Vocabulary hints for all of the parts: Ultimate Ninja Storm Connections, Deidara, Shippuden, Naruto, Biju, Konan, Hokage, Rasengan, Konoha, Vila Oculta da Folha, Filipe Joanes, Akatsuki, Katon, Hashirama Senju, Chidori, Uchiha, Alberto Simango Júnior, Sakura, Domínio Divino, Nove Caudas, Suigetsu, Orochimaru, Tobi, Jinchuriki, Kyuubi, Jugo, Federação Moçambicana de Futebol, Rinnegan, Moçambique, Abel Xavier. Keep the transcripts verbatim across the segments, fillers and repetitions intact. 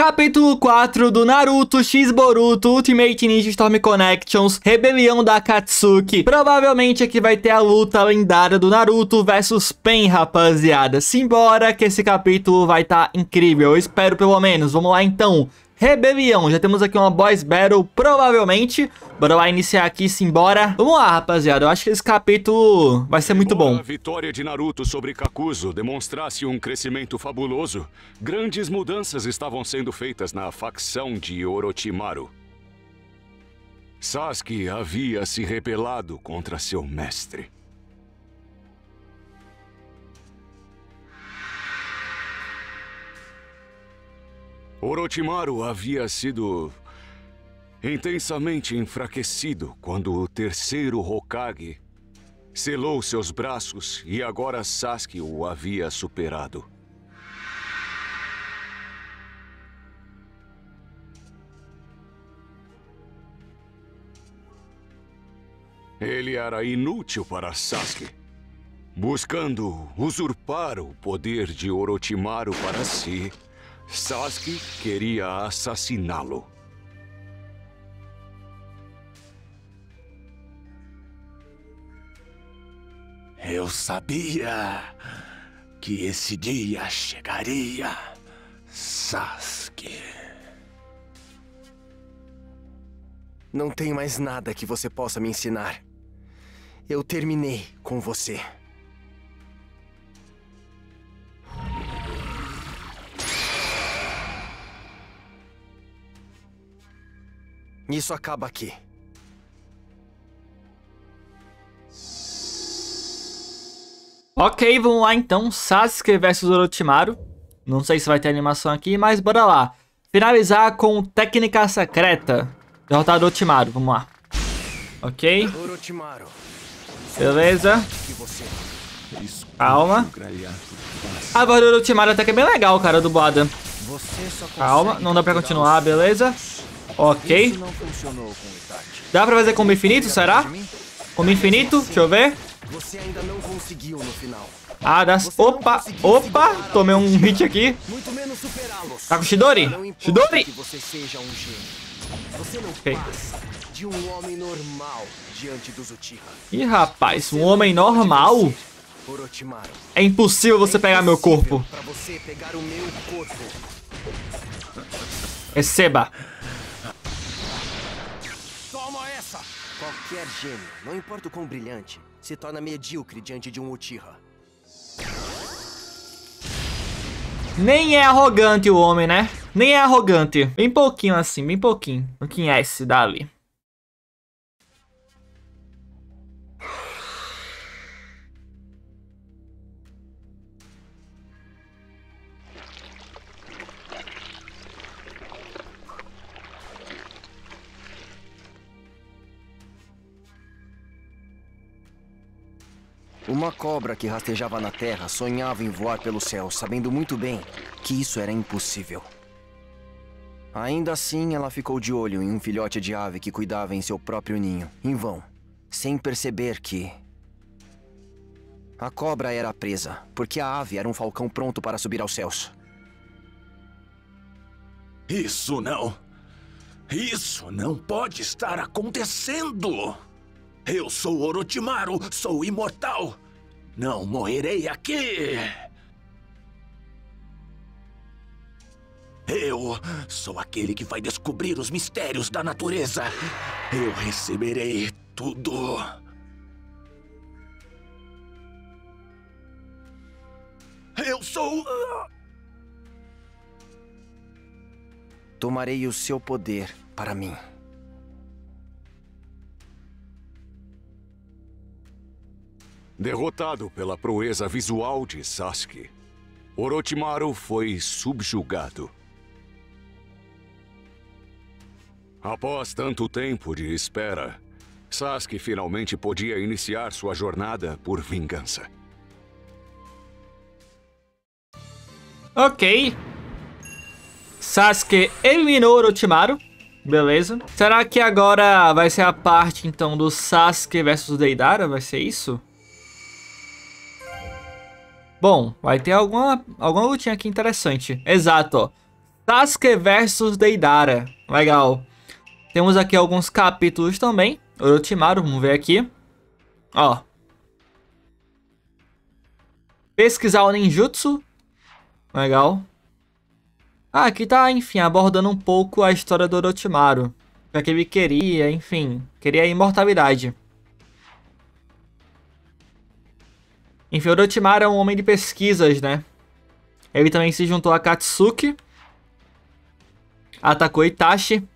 Capítulo quatro do Naruto X Boruto Ultimate Ninja Storm Connections Rebelião da Akatsuki. Provavelmente aqui vai ter a luta lendária do Naruto versus Pain, rapaziada. Simbora que esse capítulo vai estar incrível, eu espero pelo menos. Vamos lá então. Rebelião, já temos aqui uma boss battle, provavelmente. Bora lá iniciar aqui, simbora. Vamos lá, rapaziada, eu acho que esse capítulo vai ser muito bom. A vitória de Naruto sobre Kakuzu demonstrasse um crescimento fabuloso. Grandes mudanças estavam sendo feitas na facção de Orochimaru. Sasuke havia se rebelado contra seu mestre. Orochimaru havia sido intensamente enfraquecido quando o terceiro Hokage selou seus braços e agora Sasuke o havia superado. Ele era inútil para Sasuke, buscando usurpar o poder de Orochimaru para si. Sasuke queria assassiná-lo. Eu sabia que esse dia chegaria, Sasuke. Não tem mais nada que você possa me ensinar. Eu terminei com você. Isso acaba aqui. Ok, vamos lá então. Sasuke versus Orochimaru. Não sei se vai ter animação aqui, mas bora lá. Finalizar com técnica secreta. Derrotar Orochimaru, vamos lá. Ok. Beleza. Calma. A voz do Orochimaru até que é bem legal, cara, dublada. Calma, não dá pra continuar, beleza. Ok. Dá pra fazer combo infinito, será? Combo infinito, deixa eu ver. Ah, dá... Opa, opa. Tomei um hit aqui. Tá com o Chidori? Chidori! Ok. Ih, rapaz, um homem normal? É impossível você pegar meu corpo. Receba. Qualquer gênio, não importa o quão brilhante, se torna medíocre diante de um Uchiha. Nem é arrogante o homem, né? Nem é arrogante. Bem pouquinho assim, bem pouquinho. Não conhece dali. Uma cobra que rastejava na terra sonhava em voar pelo céu, sabendo muito bem que isso era impossível. Ainda assim, ela ficou de olho em um filhote de ave que cuidava em seu próprio ninho, em vão, sem perceber que... A cobra era presa, porque a ave era um falcão pronto para subir aos céus. Isso não! Isso não pode estar acontecendo! Eu sou Orochimaru, sou imortal. Não morrerei aqui. Eu sou aquele que vai descobrir os mistérios da natureza. Eu receberei tudo. Eu sou... Tomarei o seu poder para mim. Derrotado pela proeza visual de Sasuke, Orochimaru foi subjugado. Após tanto tempo de espera, Sasuke finalmente podia iniciar sua jornada por vingança. Ok. Sasuke eliminou Orochimaru. Beleza. Será que agora vai ser a parte, então, do Sasuke versus Deidara? Vai ser isso? Bom, vai ter alguma, alguma lutinha aqui interessante. Exato, ó. Sasuke versus Deidara. Legal. Temos aqui alguns capítulos também. Orochimaru, vamos ver aqui. Ó. Pesquisar o ninjutsu. Legal. Ah, aqui tá, enfim, abordando um pouco a história do Orochimaru. Já que ele queria, enfim, queria a imortalidade. Enfim, Orochimaru é um homem de pesquisas, né? Ele também se juntou a Akatsuki. Atacou Itachi.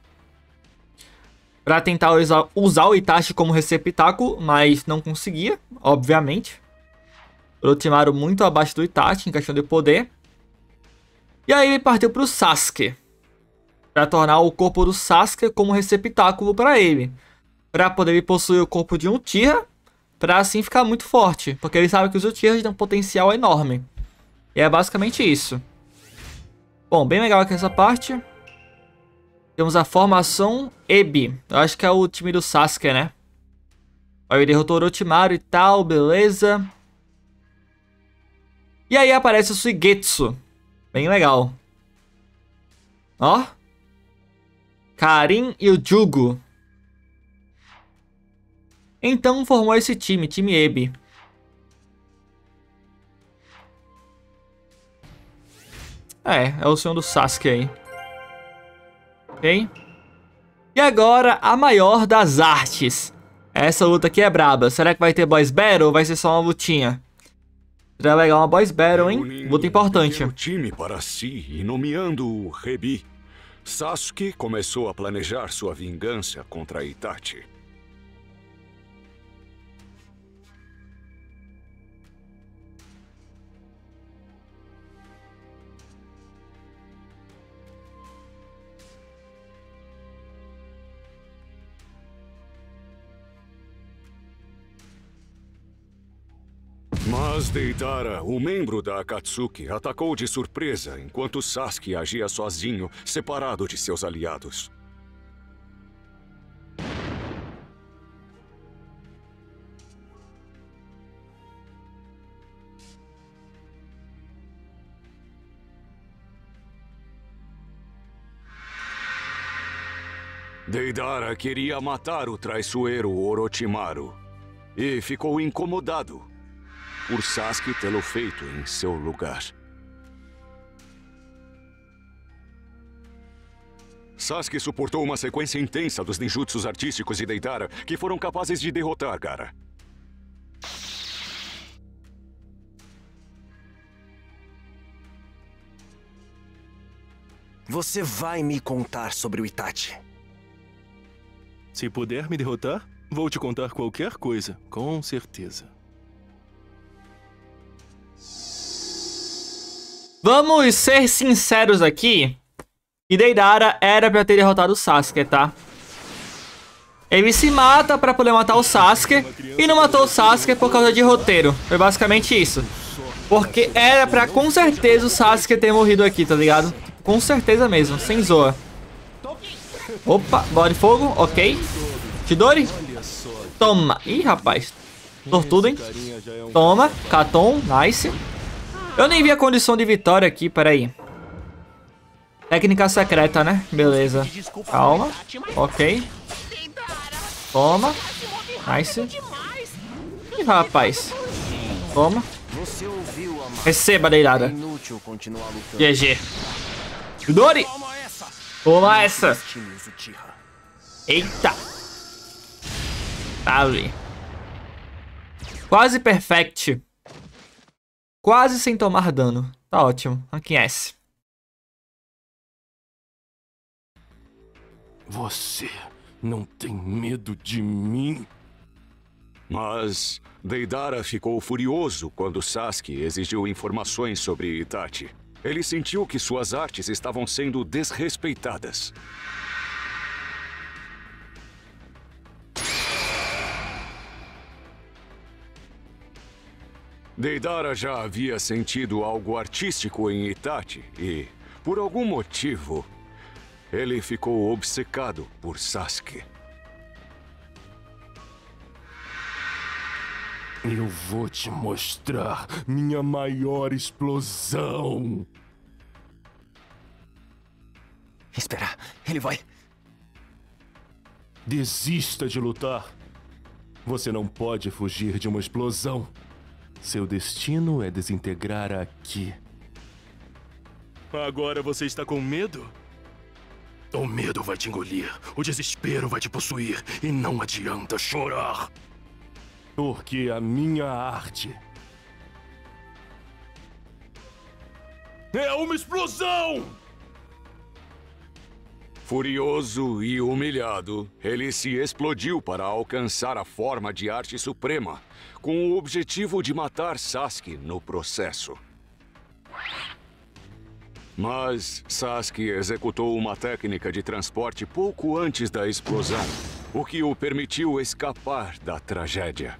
Pra tentar usar o Itachi como receptáculo, mas não conseguia, obviamente. Orochimaru muito abaixo do Itachi em questão de poder. E aí ele partiu pro Sasuke. Pra tornar o corpo do Sasuke como receptáculo pra ele. Pra poder ele possuir o corpo de um Uchiha. Pra assim ficar muito forte. Porque ele sabe que os Uchihas têm um potencial enorme. E é basicamente isso. Bom, bem legal aqui essa parte. Temos a formação Hebi. Eu acho que é o time do Sasuke, né? Aí ele derrotou o Orochimaru e tal, beleza. E aí aparece o Suigetsu. Bem legal. Ó. Karin e o Jugo. Então formou esse time, time Hebi. É, é o senhor do Sasuke aí. Ok? E agora a maior das artes. Essa luta aqui é braba. Será que vai ter boss battle ou vai ser só uma lutinha? Seria legal uma boss battle, hein? Luta importante. Um time para si e nomeando-o Hebi, Sasuke começou a planejar sua vingança contra Itachi. Mas Deidara, o membro da Akatsuki, atacou de surpresa enquanto Sasuke agia sozinho, separado de seus aliados. Deidara queria matar o traiçoeiro Orochimaru e ficou incomodado por Sasuke tê-lo feito em seu lugar. Sasuke suportou uma sequência intensa dos ninjutsus artísticos de Deidara que foram capazes de derrotar Gaara. Você vai me contar sobre o Itachi. Se puder me derrotar, vou te contar qualquer coisa, com certeza. Vamos ser sinceros aqui, que Deidara era pra ter derrotado o Sasuke, tá? Ele se mata pra poder matar o Sasuke e não matou o Sasuke por causa de roteiro. Foi basicamente isso. Porque era pra com certeza o Sasuke ter morrido aqui, tá ligado? Com certeza mesmo, sem zoa. Opa, bola de fogo, ok. Chidori, toma. Ih, rapaz, tortudo, hein? Toma, Katon, nice. Eu nem vi a condição de vitória aqui, peraí. Técnica secreta, né? Beleza. Calma. Ok. Toma. Nice. Ih, rapaz. Toma. Receba, Deidara. G G. Chidori! Toma essa. Eita. Tá ali. Quase perfect. Quase sem tomar dano. Tá ótimo. Ranking S. Você não tem medo de mim? Mas Deidara ficou furioso quando Sasuke exigiu informações sobre Itachi. Ele sentiu que suas artes estavam sendo desrespeitadas. Deidara já havia sentido algo artístico em Itachi e, por algum motivo, ele ficou obcecado por Sasuke. Eu vou te mostrar minha maior explosão. Esperar, ele vai... Desista de lutar. Você não pode fugir de uma explosão. Seu destino é desintegrar aqui. Agora você está com medo? O medo vai te engolir, o desespero vai te possuir, e não adianta chorar. Porque a minha arte... é uma explosão! Furioso e humilhado, ele se explodiu para alcançar a forma de arte suprema, com o objetivo de matar Sasuke no processo. Mas Sasuke executou uma técnica de transporte pouco antes da explosão, o que o permitiu escapar da tragédia.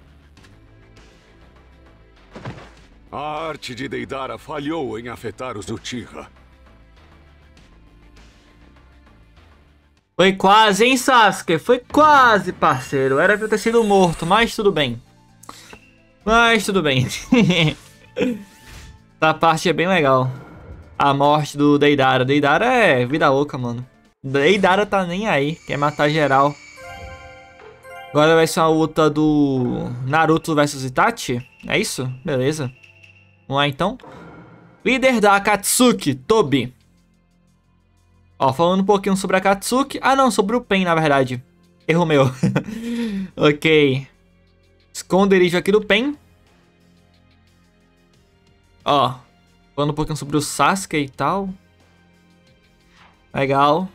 A arte de Deidara falhou em afetar os Uchiha. Foi quase, hein, Sasuke? Foi quase, parceiro. Era pra eu ter sido morto, mas tudo bem. Mas tudo bem. Essa parte é bem legal. A morte do Deidara. Deidara é vida louca, mano. Deidara tá nem aí. Quer matar geral. Agora vai ser uma luta do Naruto versus Itachi. É isso? Beleza. Vamos lá, então. Líder da Akatsuki, Tobi. Ó, falando um pouquinho sobre a Akatsuki. Ah, não, sobre o Pain, na verdade. Erro meu. Ok. Esconderijo aqui do Pain. Ó. Falando um pouquinho sobre o Sasuke e tal. Legal.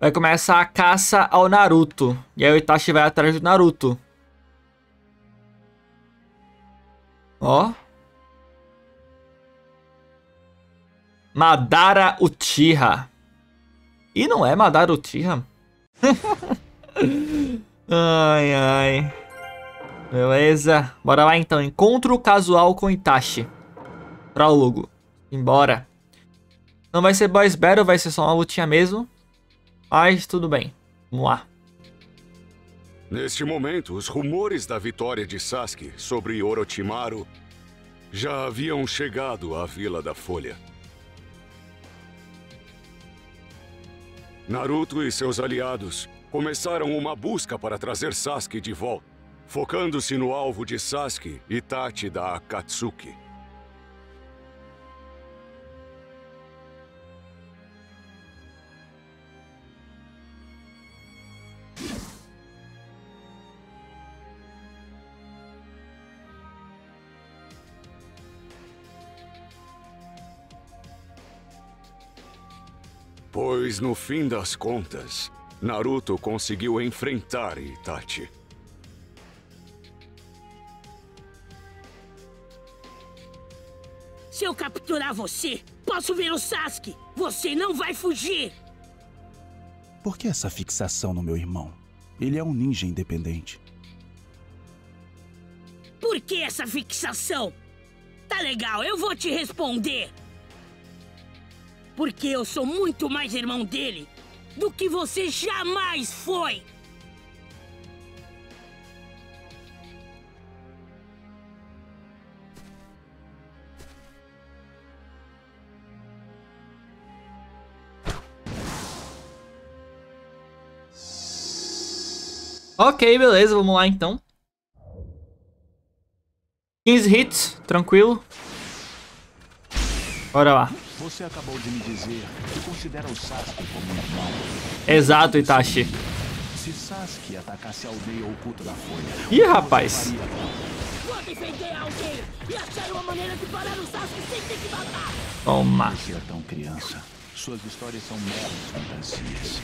Vai começar a caça ao Naruto. E aí o Itachi vai atrás do Naruto. Ó. Madara Uchiha. E não é Madara Uchiha? Ai, ai. Beleza. Bora lá, então. Encontro casual com Itachi. Prólogo. Embora. Não vai ser boss battle, vai ser só uma lutinha mesmo. Mas tudo bem. Vamos lá. Neste momento, os rumores da vitória de Sasuke sobre Orochimaru já haviam chegado à Vila da Folha. Naruto e seus aliados começaram uma busca para trazer Sasuke de volta, focando-se no alvo de Sasuke, Itachi da Akatsuki. Pois, no fim das contas, Naruto conseguiu enfrentar Itachi. Se eu capturar você, posso ver o Sasuke. Você não vai fugir. Por que essa fixação no meu irmão? Ele é um ninja independente. Por que essa fixação? Tá legal, eu vou te responder. Porque eu sou muito mais irmão dele do que você jamais foi! Ok, beleza, vamos lá então. quinze hits, tranquilo. Bora lá. Você acabou de me dizer que considera o Sasuke como irmão. Exato, Itachi. Se Sasuke atacasse a aldeia oculta da Folha... Ih, rapaz! Vou defender a aldeia e achar uma maneira de parar o Sasuke sem ter que matar! Toma! Você é tão criança. Suas histórias são meras fantasias.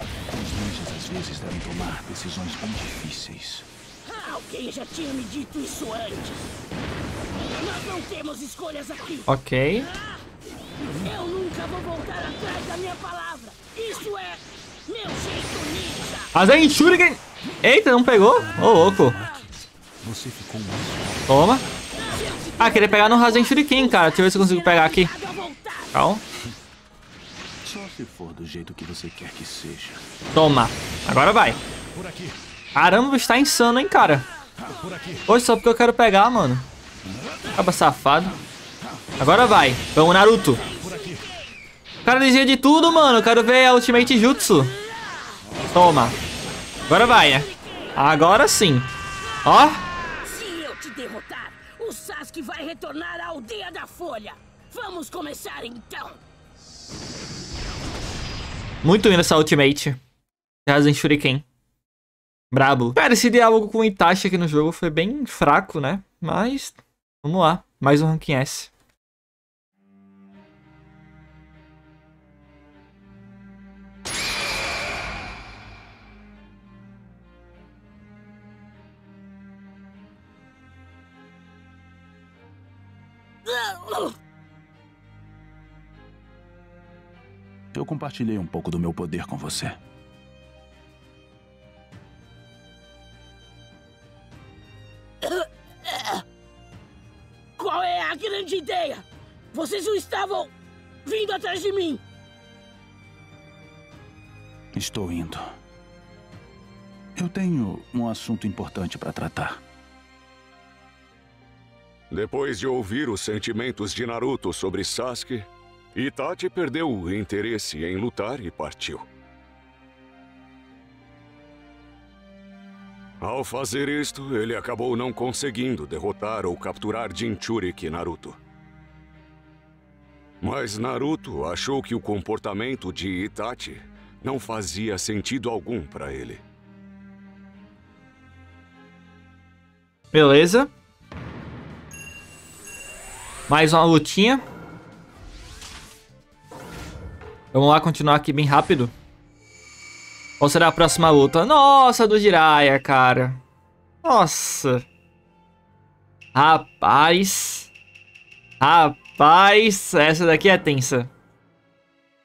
Os ninjas às vezes devem tomar decisões tão difíceis. Ah, alguém já tinha me dito isso antes. Nós não temos escolhas aqui. Ok. Eu nunca vou voltar atrás da minha palavra. Isso é meu jeito ninja. Rasen Shuriken. Eita, não pegou? Ô, oh, louco. Você ficou muito... Toma. Ah, queria pegar no Rasen Shuriken, cara. Deixa eu ver se eu consigo pegar aqui. Calma. Só se for do jeito que você quer que seja. Toma. Agora vai. Caramba, está insano, hein, cara. Poxa, só porque eu quero pegar, mano. Acaba safado. Agora vai. Vamos, Naruto. cara desvia de tudo, mano. Eu quero ver a Ultimate Jutsu. Toma. Agora vai, né? Agora sim. Ó. Se eu te derrotar, o Sasuke vai retornar à aldeia da Folha. Vamos começar então. Muito linda essa Ultimate. Rasen Shuriken. Brabo. Cara, esse diálogo com o Itachi aqui no jogo foi bem fraco, né? Mas, vamos lá. Mais um ranking S. Eu compartilhei um pouco do meu poder com você. Qual é a grande ideia? Vocês não estavam vindo atrás de mim. Estou indo. Eu tenho um assunto importante para tratar. Depois de ouvir os sentimentos de Naruto sobre Sasuke, Itachi perdeu o interesse em lutar e partiu. Ao fazer isto, ele acabou não conseguindo derrotar ou capturar Jinchuriki Naruto. Mas Naruto achou que o comportamento de Itachi não fazia sentido algum para ele. Beleza. Mais uma lutinha. Vamos lá, continuar aqui bem rápido. Qual será a próxima luta? Nossa, do Jiraiya, cara. Nossa. Rapaz. Rapaz. Essa daqui é tensa.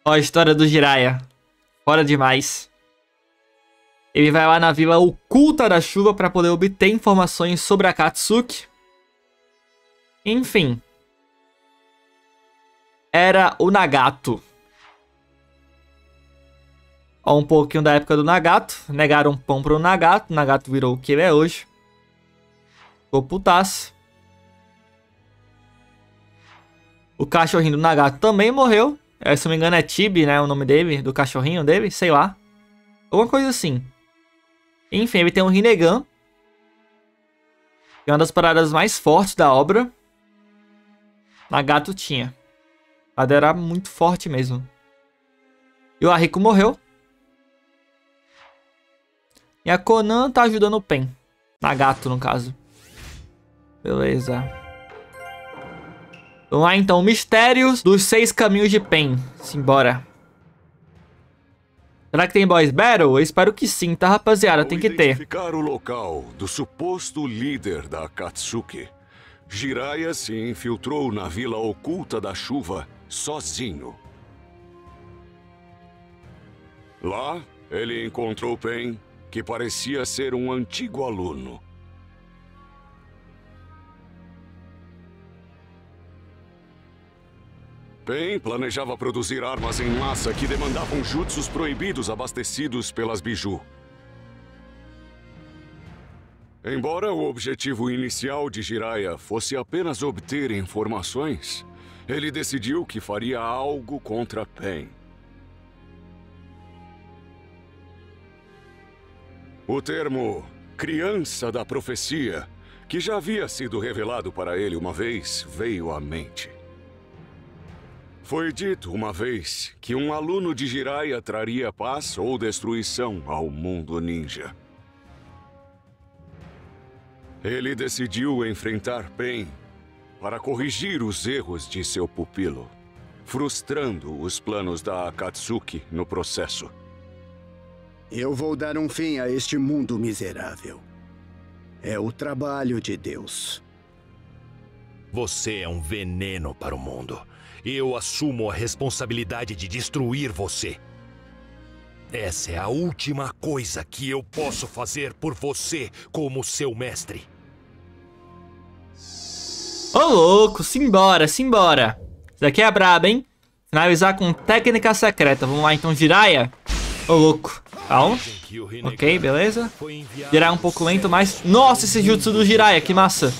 Ó, a história do Jiraiya. Fora demais. Ele vai lá na Vila Oculta da Chuva para poder obter informações sobre a Akatsuki. Enfim. Era o Nagato. Ó, um pouquinho da época do Nagato. Negaram pão pro Nagato. O Nagato virou o que ele é hoje. Ficou putaço. O cachorrinho do Nagato também morreu. Se não me engano é Tibi, né? O nome dele. Do cachorrinho dele. Sei lá. Alguma coisa assim. Enfim, ele tem um Rinnegan. Que é uma das paradas mais fortes da obra. Nagato tinha. Madara era muito forte mesmo. E o Ariko morreu. E a Konan tá ajudando o Pain. Nagato, no caso. Beleza. Vamos lá, então. Mistérios dos seis caminhos de Pain. Simbora. Será que tem boss battle? Eu espero que sim, tá, rapaziada? Tem que ter. Identificar o local do suposto líder da Akatsuki, Jiraiya se infiltrou na Vila Oculta da Chuva sozinho. Lá, ele encontrou Pain, que parecia ser um antigo aluno. Pain planejava produzir armas em massa que demandavam jutsus proibidos abastecidos pelas Biju. Embora o objetivo inicial de Jiraiya fosse apenas obter informações, ele decidiu que faria algo contra Pain. O termo Criança da Profecia, que já havia sido revelado para ele uma vez, veio à mente. Foi dito uma vez que um aluno de Jiraiya traria paz ou destruição ao mundo ninja. Ele decidiu enfrentar Pain para corrigir os erros de seu pupilo, frustrando os planos da Akatsuki no processo. Eu vou dar um fim a este mundo miserável. É o trabalho de Deus. Você é um veneno para o mundo. Eu assumo a responsabilidade de destruir você. Essa é a última coisa que eu posso fazer por você como seu mestre. Ô louco, simbora, simbora. Isso daqui é brabo, hein? Finalizar com técnica secreta. Vamos lá então, Jiraiya. Ô louco. Calma. Ok, beleza. Jiraiya um pouco lento, mas... Nossa, esse jutsu do Jiraiya, que massa.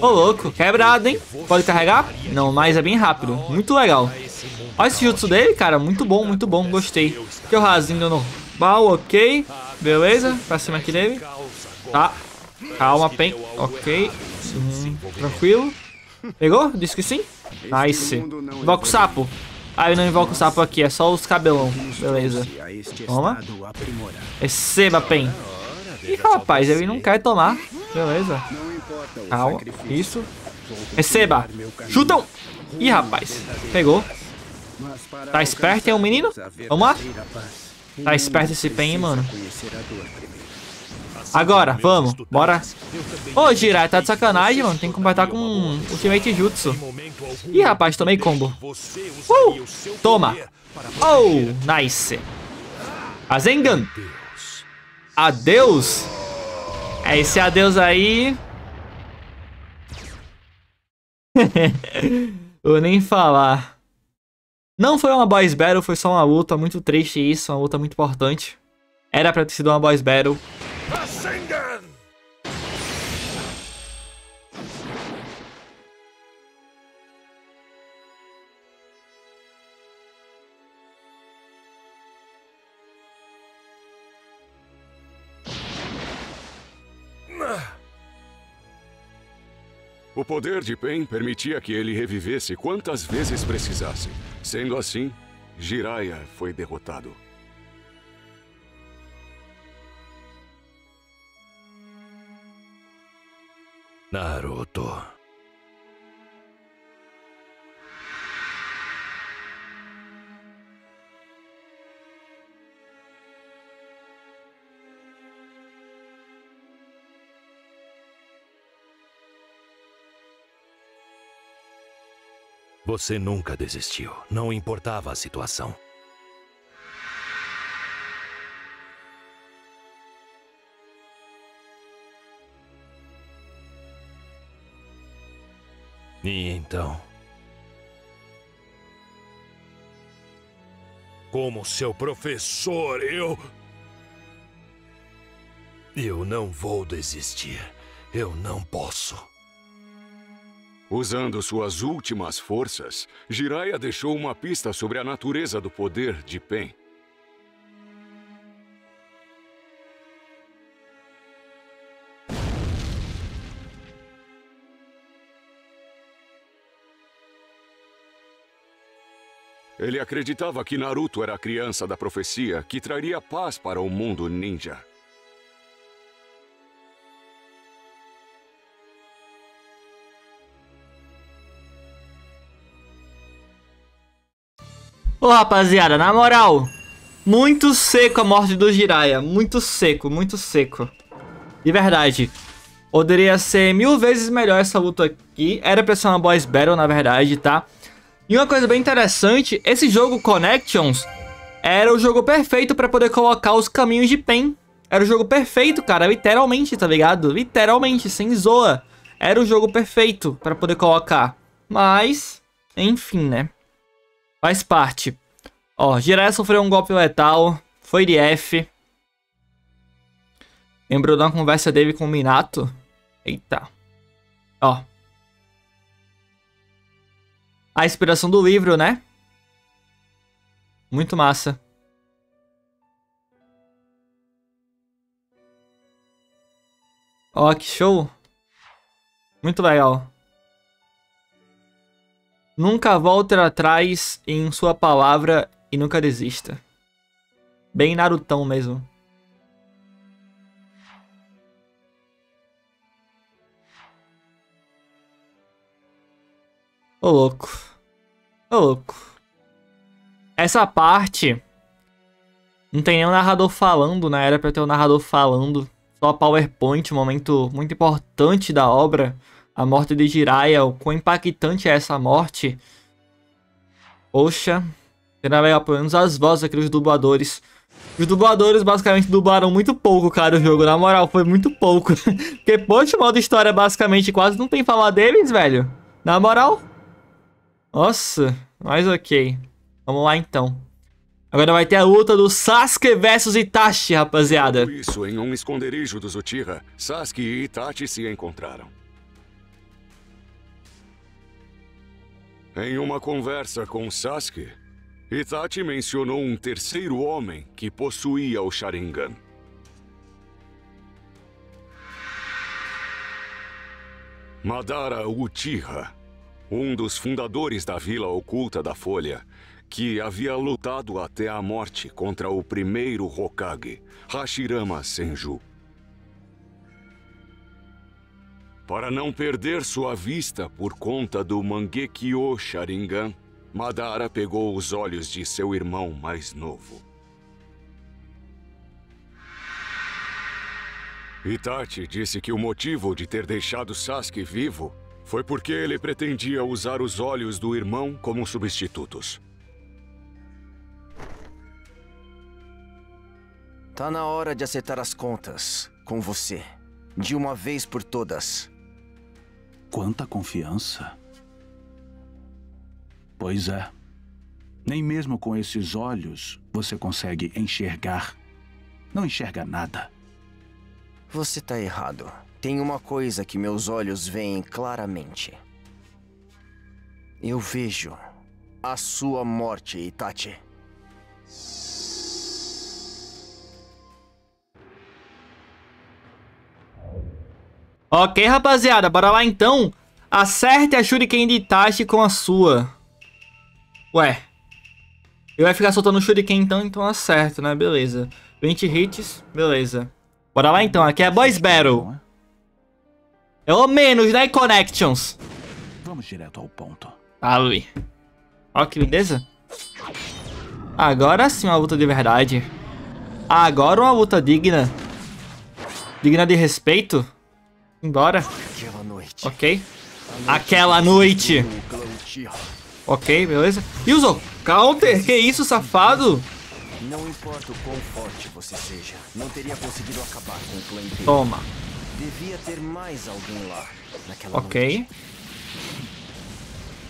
Ô louco, quebrado, hein? Pode carregar? Não, mas é bem rápido. Muito legal. Olha esse jutsu dele, cara. Muito bom, muito bom. Gostei. Que o Rasengan normal, ok. Beleza. Pra cima aqui dele. Tá. Calma, Pain. Ok. Hum, tranquilo. Pegou? Disse que sim. Nice. Invoca o sapo. Ah, eu não invoco o sapo aqui. É só os cabelão. Beleza. Toma. Receba, Pain. Ih, rapaz. Ele não quer tomar. Beleza. Calma. Isso. Receba. Chutam. Ih, rapaz. Pegou. Tá esperto, hein, o menino? Vamos lá. Tá esperto esse Pain, mano. Agora, vamos. Bora. Ô, Jiraiya, tá de sacanagem, mano. Tem que completar com um ultimate jutsu. Ih, rapaz, tomei combo. Uh! Toma. Oh, nice. Rasengan. Adeus. É esse adeus aí. Vou nem falar. Não foi uma boys battle, foi só uma luta. Muito triste isso, uma luta muito importante. Era pra ter sido uma boys battle. O poder de Pain permitia que ele revivesse quantas vezes precisasse. Sendo assim, Jiraiya foi derrotado. Naruto. Você nunca desistiu, não importava a situação. E então? Como seu professor, eu... Eu não vou desistir. Eu não posso. Usando suas últimas forças, Jiraiya deixou uma pista sobre a natureza do poder de Pain. Ele acreditava que Naruto era a criança da profecia que traria paz para o mundo ninja. Ô, rapaziada, na moral, muito seco a morte do Jiraiya. Muito seco, muito seco. De verdade. Poderia ser mil vezes melhor essa luta aqui. Era pra ser uma boss battle, na verdade, tá? E uma coisa bem interessante, esse jogo Connections era o jogo perfeito pra poder colocar os caminhos de Pain. Era o jogo perfeito, cara, literalmente, tá ligado? Literalmente, sem zoa. Era o jogo perfeito pra poder colocar. Mas, enfim, né? Faz parte. Ó, Jiraiya sofreu um golpe letal, foi de F. Lembrou de uma conversa dele com o Minato? Eita. Ó. A inspiração do livro, né? Muito massa. Ó, que show. Muito legal. Nunca volte atrás em sua palavra e nunca desista. Bem Narutão mesmo. Ô, louco. Ô, louco. Essa parte não tem nenhum narrador falando, né? Era pra ter um narrador falando. Só PowerPoint, um momento muito importante da obra. A morte de Jiraiya, o quão impactante é essa morte. Poxa. Será legal, pelo menos as vozes aqui dos dubladores. Os dubladores basicamente dublaram muito pouco, cara, o jogo. Na moral, foi muito pouco. Porque, poxa, o modo história basicamente quase não tem falar deles, velho. Na moral. Nossa, mas ok. Vamos lá então. Agora vai ter a luta do Sasuke versus Itachi, rapaziada. Isso, em um esconderijo dos Uchiha, Sasuke e Itachi se encontraram. Em uma conversa com Sasuke, Itachi mencionou um terceiro homem que possuía o Sharingan. Madara Uchiha, um dos fundadores da Vila Oculta da Folha, que havia lutado até a morte contra o primeiro Hokage, Hashirama Senju. Para não perder sua vista por conta do Mangekyou Sharingan, Madara pegou os olhos de seu irmão mais novo. Itachi disse que o motivo de ter deixado Sasuke vivo foi porque ele pretendia usar os olhos do irmão como substitutos. Tá na hora de acertar as contas com você, de uma vez por todas. Quanta confiança. Pois é. Nem mesmo com esses olhos você consegue enxergar. Não enxerga nada. Você tá errado. Tem uma coisa que meus olhos veem claramente. Eu vejo a sua morte, Itachi. Ok, rapaziada, bora lá então. Acerte a Shuriken de Itachi com a sua. Ué. Ele vai ficar soltando o Shuriken então, então acerto, né? Beleza. vinte hits, beleza. Bora lá então, aqui é Boys Battle. É o menos, né? Connections. Vamos direto ao ponto. Ali. Ó, que lindeza. Agora sim uma luta de verdade. Agora uma luta digna. Digna de respeito. Embora. Ok. Aquela noite. Ok, beleza. E usou counter? Que isso, safado? Não importa o quão forte você seja, não teria conseguido acabar com o clã inteiro. Toma. Devia ter mais alguém lá naquela Ok. noite.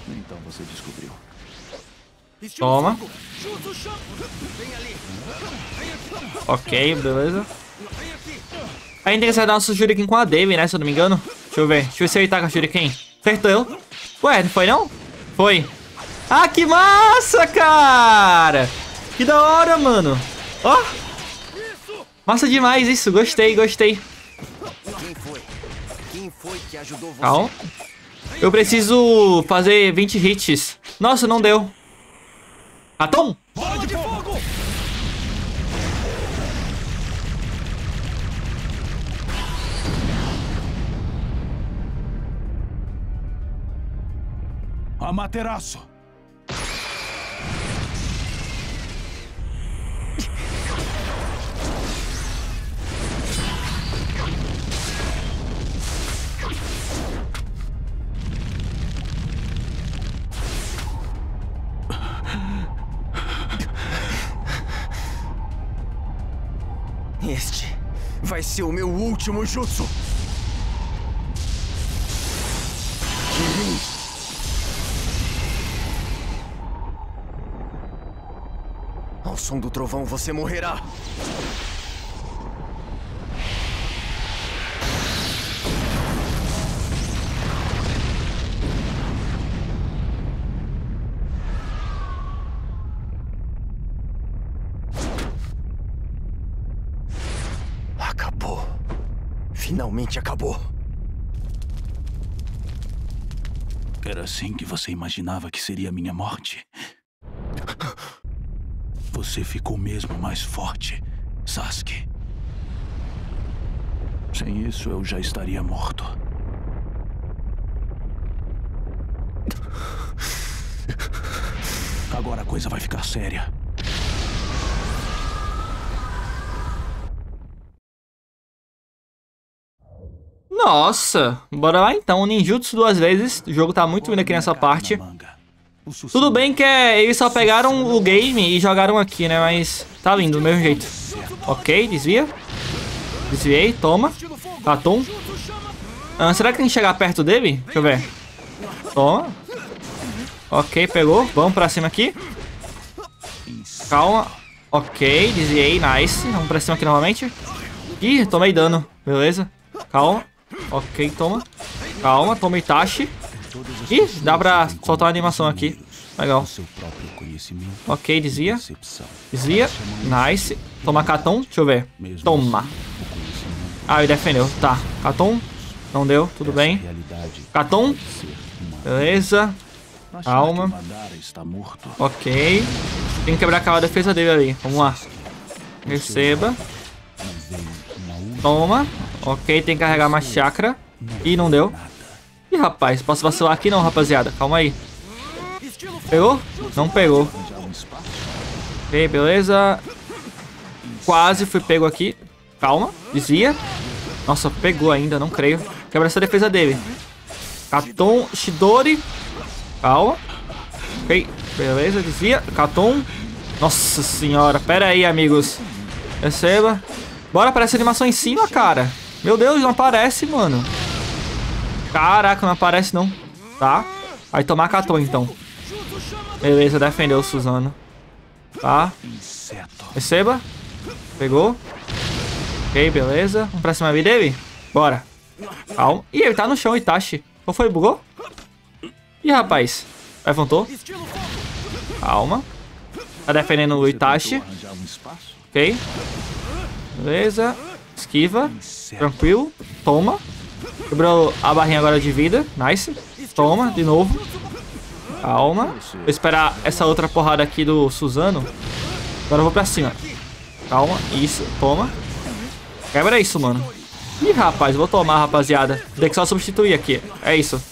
Então você descobriu. Toma. Ok, beleza. Ainda que você vai dar nosso Shuriken com a Dave, né? Se eu não me engano. Deixa eu ver. Deixa eu ver se ele tá com a Shuriken. Acertou eu. Ué, não foi não? Foi. Ah, que massa, cara! Que da hora, mano. Ó. Oh. Massa demais isso. Gostei, gostei. Quem foi? Quem foi que ajudou você? Calma. Eu preciso fazer vinte hits. Nossa, não deu. Katon! Bola de fogo! Amaterasu! Este vai ser o meu último jutsu. Ao som do trovão você morrerá. Finalmente acabou. Era assim que você imaginava que seria a minha morte? Você ficou mesmo mais forte, Sasuke. Sem isso eu já estaria morto. Agora a coisa vai ficar séria. Nossa, bora lá então, ninjutsu duas vezes, o jogo tá muito lindo aqui nessa parte. Tudo bem que é, eles só pegaram o game e jogaram aqui, né, mas tá lindo do mesmo jeito. Ok, desvia. Desviei, toma. Katon. Ah, será que tem que chegar perto dele? Deixa eu ver. Toma. Ok, pegou, vamos pra cima aqui. Calma. Ok, desviei, nice. Vamos pra cima aqui novamente. Ih, tomei dano, beleza. Calma. Ok, toma. Calma, toma Itachi. Ih, dá pra soltar a animação aqui. Legal. Ok, desvia. Desvia. Nice. Toma Katon. Deixa eu ver. Toma. Ah, ele defendeu. Tá. Katon. Não deu. Tudo bem. Katon. Beleza. Calma. Ok. Tem que quebrar aquela defesa dele ali. Vamos lá. Receba. Toma. Ok, tem que carregar mais chakra. Ih, não deu. Ih, rapaz, posso vacilar aqui não, rapaziada. Calma aí. Pegou? Não pegou. Ok, beleza. Quase fui pego aqui. Calma, desvia. Nossa, pegou ainda, não creio. Quebra essa defesa dele. Katon, Chidori. Calma. Ok, beleza, desvia. Katon. Nossa senhora, pera aí, amigos. Receba. Bora, aparece a animação em cima, cara. Meu Deus, não aparece, mano. Caraca, não aparece não. Tá. Vai tomar Katon, então. Beleza, defendeu o Suzano. Tá. Receba. Pegou. Ok, beleza. Vamos pra cima dele? Bora. Calma. Ih, ele tá no chão, Itachi. Ou foi? Bugou? Ih, rapaz. Levantou. Calma. Tá defendendo o Itachi. Ok. Beleza. Esquiva. Tranquilo. Toma. Quebrou a barrinha agora de vida. Nice. Toma, de novo. Calma. Vou esperar essa outra porrada aqui do Suzano. Agora eu vou pra cima. Calma. Isso. Toma. Quebra isso, mano. Ih, rapaz. Vou tomar, rapaziada. Tem que só substituir aqui. É isso.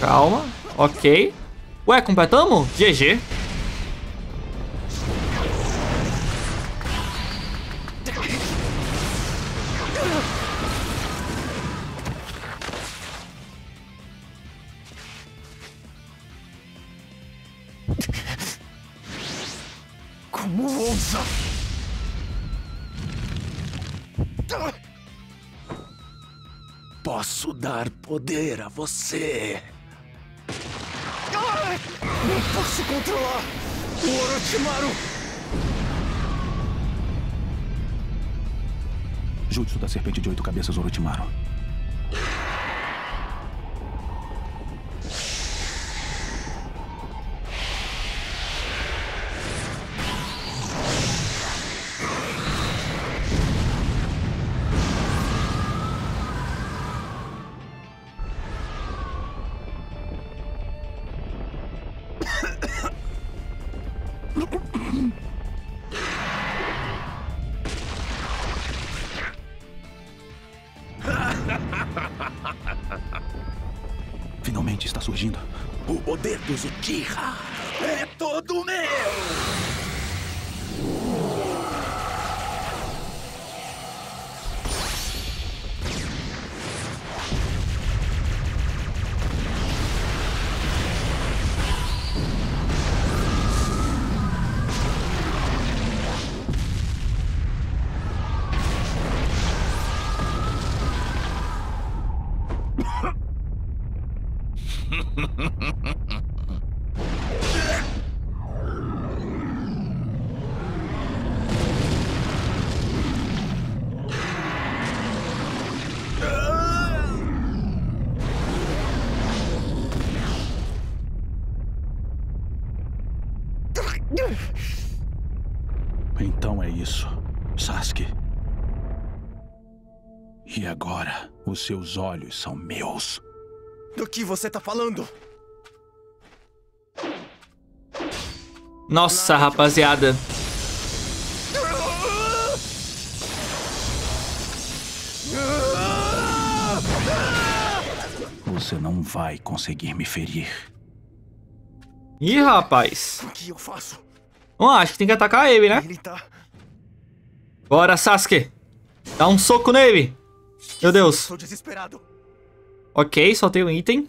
Calma. Ok. Ué, completamos? G G. Posso dar poder a você. Não posso controlar o Orochimaru. Jutsu da serpente de oito cabeças, Orochimaru. Finalmente está surgindo o poder dos Uchiha. É todo meu. Então é isso, Sasuke. E agora, os seus olhos são meus. Do que você tá falando? Nossa, rapaziada. Você não vai conseguir me ferir. Ih, rapaz. O que eu faço? Vamos lá, acho que tem que atacar ele, né? Ele tá... Bora, Sasuke. Dá um soco nele. Meu Deus. Tô desesperado. Ok, só tem um item.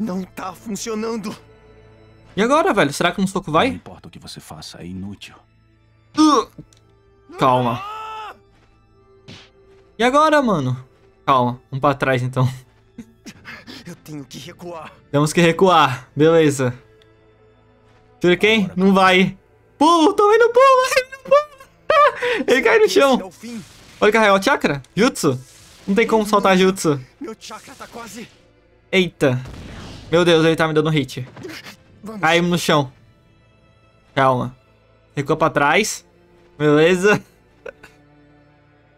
Não tá funcionando. E agora, velho? Será que um soco vai? Não importa o que você faça, é inútil. Uh, calma. E agora, mano? Calma, vamos pra trás então. Eu tenho que recuar. Temos que recuar, beleza. Shuriken, não vai. Pulo, tomei no pulo, ele no pulo. Ele cai no chão. Pode carregar o chakra? Jutsu? Não tem como soltar jutsu. Eita. Meu Deus, ele tá me dando hit. Caímos no chão. Calma. Recua pra trás. Beleza.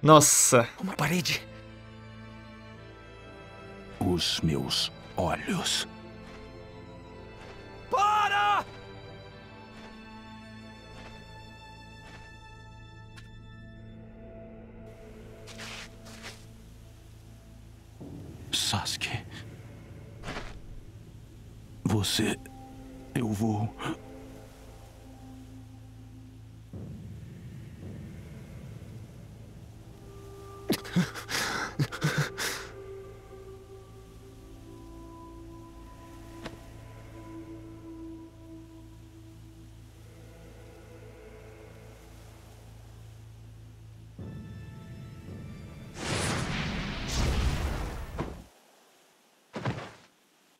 Nossa. Uma parede. Os meus olhos. Para! Sasuke. Você... Eu vou...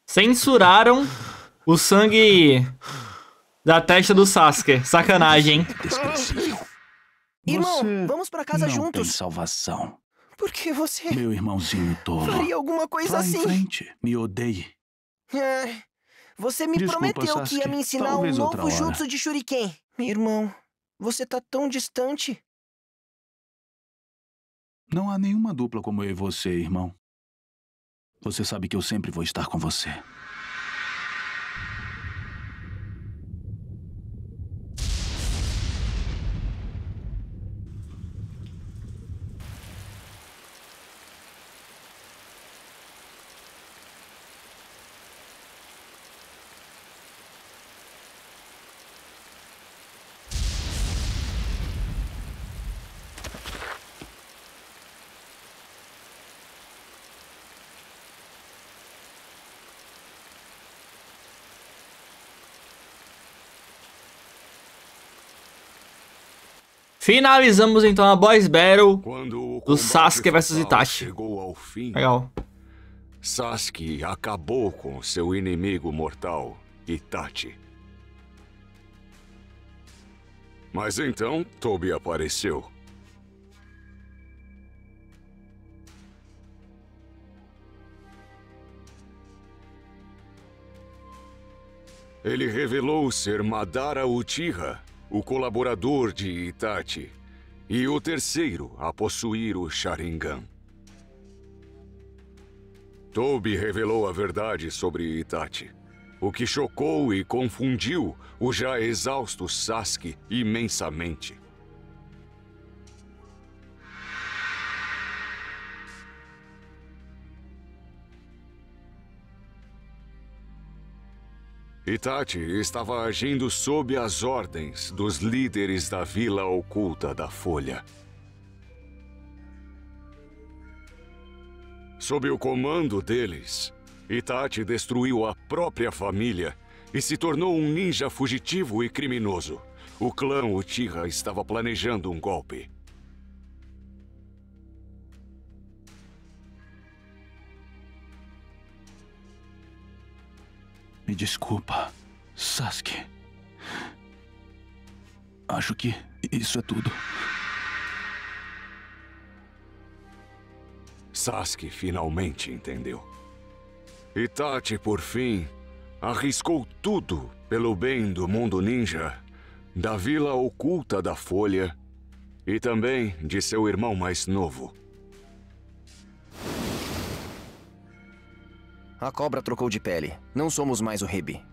Censuraram o sangue da testa do Sasuke. Sacanagem, hein? Irmão, você vamos pra casa não juntos. Tem salvação. Por que você... Meu irmãozinho tolo. Faria alguma coisa assim. Vai em frente. Me odeie. É, você me Desculpa, prometeu Sasuke, que ia me ensinar talvez um novo jutsu de Shuriken. Meu irmão, você tá tão distante. Não há nenhuma dupla como eu e você, irmão. Você sabe que eu sempre vou estar com você. Finalizamos então a Boys Battle do Sasuke versus Itachi. Ao fim, legal. Sasuke acabou com seu inimigo mortal, Itachi. Mas então, Tobi apareceu. Ele revelou ser Madara Uchiha, o colaborador de Itachi, e o terceiro a possuir o Sharingan. Tobi revelou a verdade sobre Itachi, o que chocou e confundiu o já exausto Sasuke imensamente. Itachi estava agindo sob as ordens dos líderes da Vila Oculta da Folha. Sob o comando deles, Itachi destruiu a própria família e se tornou um ninja fugitivo e criminoso. O clã Uchiha estava planejando um golpe. Me desculpa, Sasuke. Acho que isso é tudo. Sasuke finalmente entendeu. Itachi, por fim, arriscou tudo pelo bem do mundo ninja, da Vila Oculta da Folha e também de seu irmão mais novo. A cobra trocou de pele. Não somos mais o Hebi.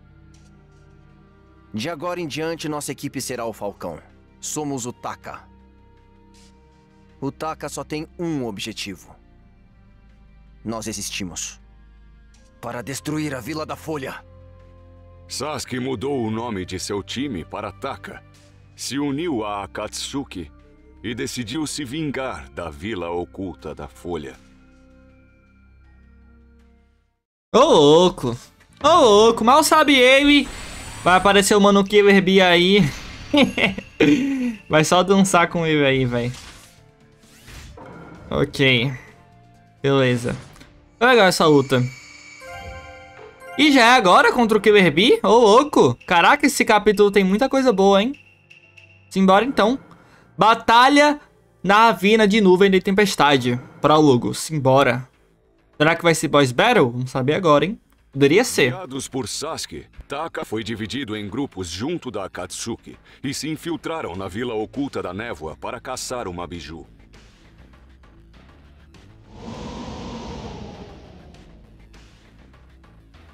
De agora em diante, nossa equipe será o Falcão. Somos o Taka. O Taka só tem um objetivo. Nós existimos. Para destruir a Vila da Folha. Sasuke mudou o nome de seu time para Taka. Se uniu a Akatsuki e decidiu se vingar da Vila Oculta da Folha. Ô louco, ô louco, mal sabe ele. Vai aparecer o mano Killer Bee aí. Vai só dançar com ele aí, velho. Ok. Beleza. Foi legal essa luta. E já é agora contra o Killer Bee? Ô, louco! Caraca, esse capítulo tem muita coisa boa, hein? Simbora, então. Batalha na Ravina de Nuvem de Tempestade. Prólogo. Simbora. Será que vai ser boss battle? Vamos saber agora, hein? Poderia ser. Guiados por Sasuke, Taka foi dividido em grupos junto da Akatsuki e se infiltraram na Vila Oculta da Névoa para caçar uma Biju.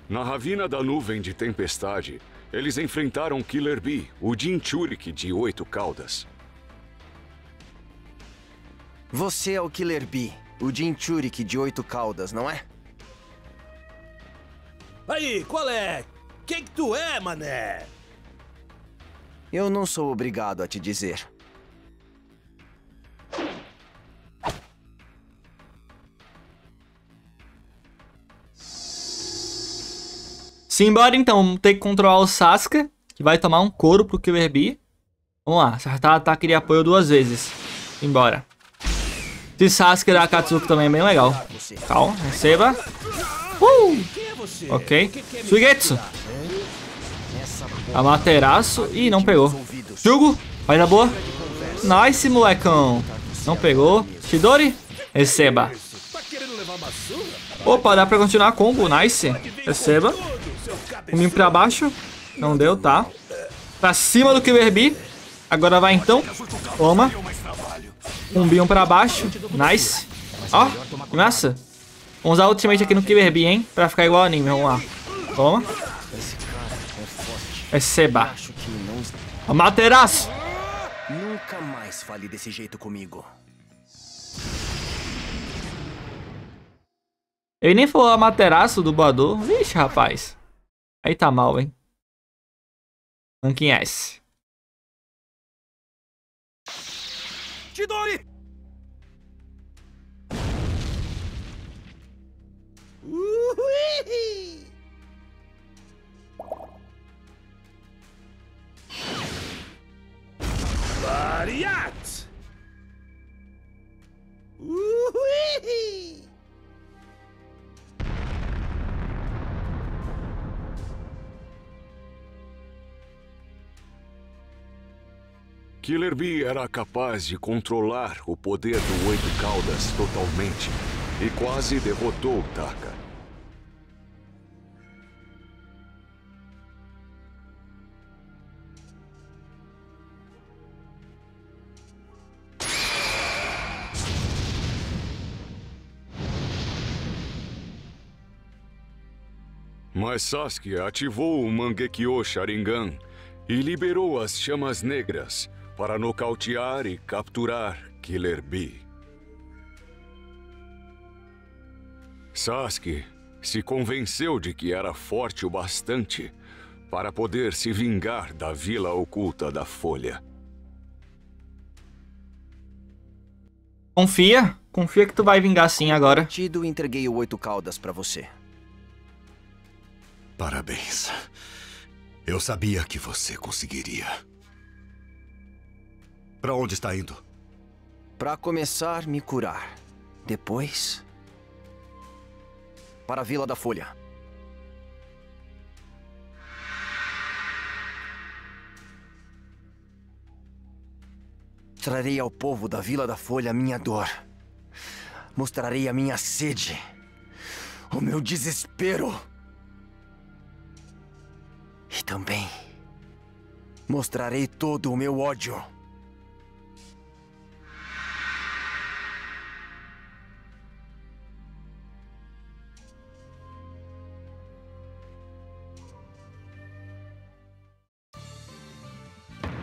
Na Ravina da Nuvem de Tempestade, eles enfrentaram Killer Bee, o Jinchuriki de Oito Caudas. Você é o Killer Bee, o Jinchuriki de Oito Caudas, não é? Aí, qual é? Quem que tu é, mané? Eu não sou obrigado a te dizer. Simbora então, tem que controlar o Sasuke, que vai tomar um couro pro Killer Bee. Vamos lá, acertar ataque de apoio duas vezes. Simbora. Esse Sasuke da Akatsuki também é bem legal. Calma, receba. Uh! Ok. Suigetsu. Amaterasu. Ih, não pegou. Jugo, vai na boa. Nice, molecão. Não pegou. Chidori, receba. Opa, dá pra continuar a combo, nice. Receba. Um pra baixo. Não deu, tá. Pra cima do Killer Bee. Agora vai então. Toma. Um bião pra baixo. Nice. Ó, oh, nossa. Vamos usar ultimate aqui no Killer Bee, hein? Pra ficar igual ao anime, vamos lá. Toma. Receba. Amaterasu. Nunca mais fale desse jeito comigo. Ele nem falou Amaterasu do Boador. Vixe, rapaz. Aí tá mal, hein? Ranking S. Chidori! Uhui! Variat! Uhui! Killer Bee era capaz de controlar o poder do Oito Caudas totalmente e quase derrotou Taka. Mas Sasuke ativou o Mangekyou Sharingan e liberou as chamas negras para nocautear e capturar Killer Bee. Sasuke se convenceu de que era forte o bastante para poder se vingar da Vila Oculta da Folha. Confia, confia que tu vai vingar sim agora. Tido, entreguei o Oito Caudas para você. Parabéns. Eu sabia que você conseguiria. Pra onde está indo? Pra começar, me curar. Depois, para a Vila da Folha. Trarei ao povo da Vila da Folha minha dor. Mostrarei a minha sede. O meu desespero. E também mostrarei todo o meu ódio.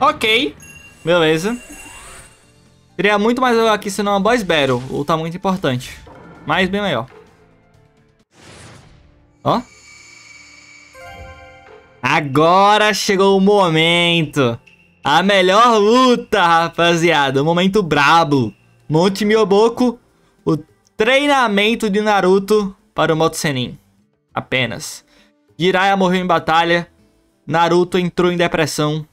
Ok, beleza. Seria muito mais legal aqui se não é uma boss battle. Luta muito importante. Mas bem legal. Ó. Agora chegou o momento. A melhor luta, rapaziada. O momento brabo. Monte Mioboku. O treinamento de Naruto para o Moto Sennin. Apenas. Jiraiya morreu em batalha. Naruto entrou em depressão.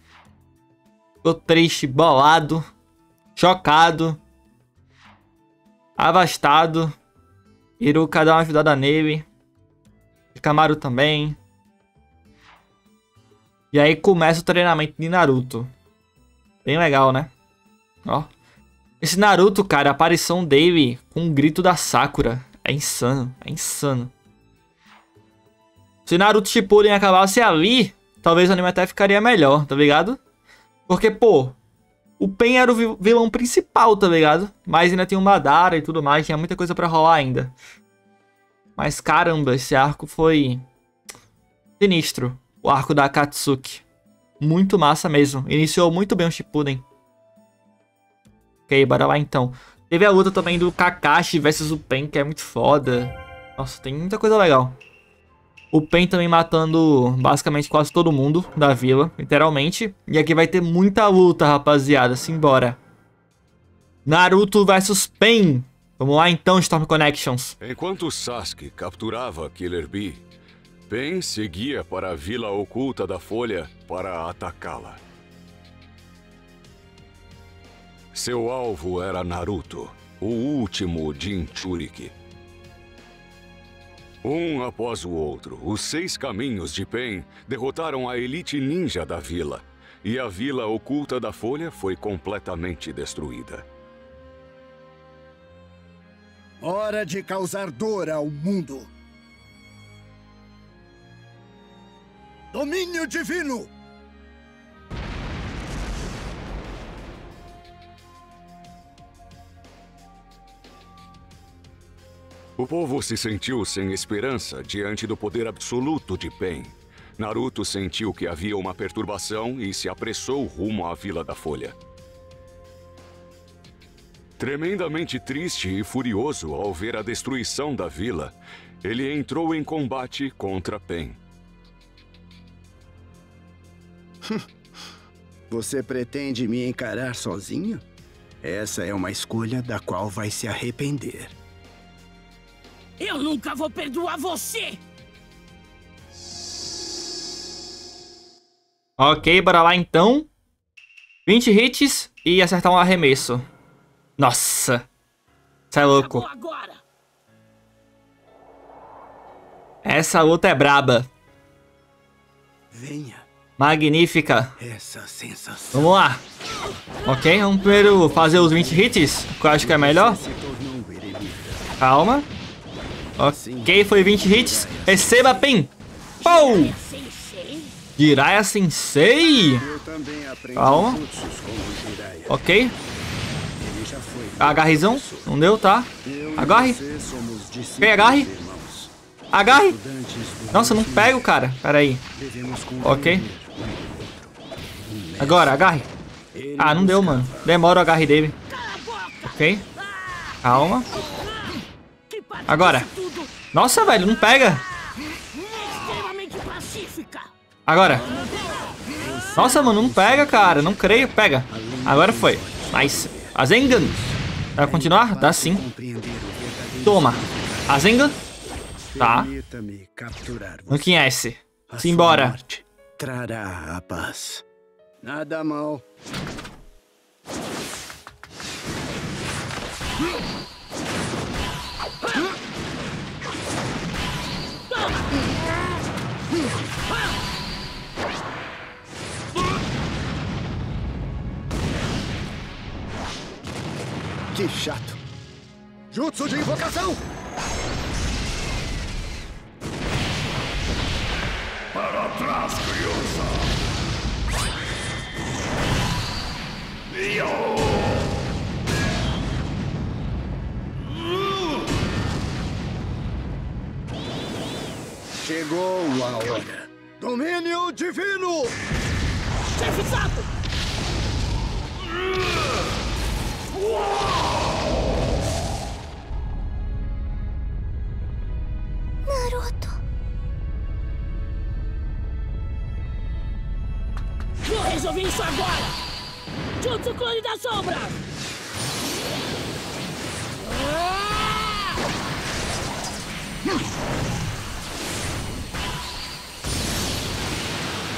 Ficou triste, bolado, chocado, avastado. Iruka dá uma ajudada nele. Ikamaru também. E aí começa o treinamento de Naruto. Bem legal, né? Ó. Esse Naruto, cara, a aparição dele com o grito da Sakura. É insano, é insano. Se Naruto Shippuden acabasse ali, talvez o anime até ficaria melhor, tá ligado? Porque, pô, o Pain era o vilão principal, tá ligado? Mas ainda tem o Madara e tudo mais, tinha muita coisa pra rolar ainda. Mas, caramba, esse arco foi sinistro. O arco da Akatsuki. Muito massa mesmo. Iniciou muito bem o Shippuden. Ok, bora lá então. Teve a luta também do Kakashi versus o Pain, que é muito foda. Nossa, tem muita coisa legal. O Pain também matando basicamente quase todo mundo da vila, literalmente. E aqui vai ter muita luta, rapaziada. Simbora. Naruto versus Pain. Vamos lá então, Storm Connections. Enquanto Sasuke capturava Killer Bee, Pain seguia para a Vila Oculta da Folha para atacá-la. Seu alvo era Naruto, o último Jinchuriki. Um após o outro, os seis caminhos de Pain derrotaram a elite ninja da vila, e a Vila Oculta da Folha foi completamente destruída. Hora de causar dor ao mundo. Domínio Divino! O povo se sentiu sem esperança diante do poder absoluto de Pain. Naruto sentiu que havia uma perturbação e se apressou rumo à Vila da Folha. Tremendamente triste e furioso ao ver a destruição da vila, ele entrou em combate contra Pain. Você pretende me encarar sozinho? Essa é uma escolha da qual vai se arrepender. Eu nunca vou perdoar você! Ok, bora lá então. vinte hits e acertar um arremesso. Nossa! Isso é louco. Essa luta é braba. Venha. Magnífica. Essa sensação. Vamos lá. Ok, vamos primeiro fazer os vinte hits, que eu acho que é melhor. Calma. Ok, foi vinte hits. Receba, Pain. Oh! Jiraiya Sensei. Calma. Ok. Agarrizão. Não deu, tá? Agarre. Ok, agarre. Agarre. Nossa, não pego, cara. Pera aí. Ok. Agora, agarre. Ah, não deu, mano. Demora o agarre dele. Ok. Calma. Agora. Nossa, velho, não pega. Agora. Nossa, mano, não pega, cara. Não creio. Pega. Agora foi. Nice. Rasengan. Vai continuar? Dá sim. Toma. Rasengan. Tá. Não conhece. Simbora. Trará a paz. Nada mal. Que chato. Jutsu de invocação. Para trás, criança. Chegou a hora. Domínio divino. Chefe Sato. Uou! Resolvi isso agora! Jutsu Clone da Sombra!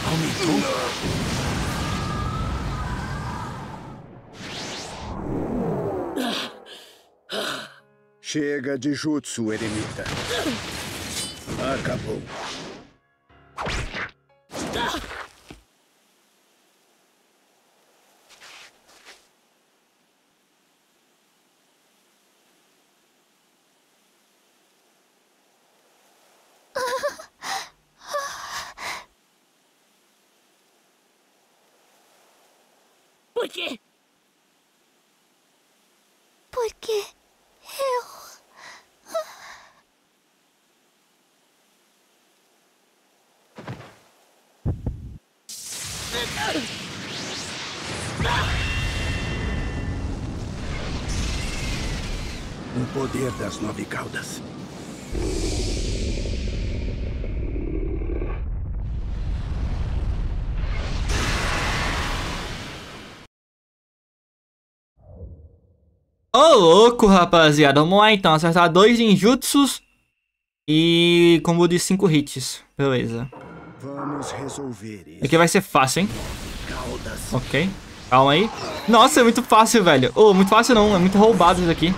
Aumentou! Chega de Jutsu, eremita! Acabou. Por quê? Porque eu... O poder das nove caudas. Ô oh, louco, rapaziada, vamos lá então, acertar dois ninjutsus e combo de cinco hits, beleza. Vamos resolver isso. Aqui vai ser fácil, hein? Caudas. Ok, calma aí. Nossa, é muito fácil, velho. Oh, muito fácil não, é muito roubado isso aqui.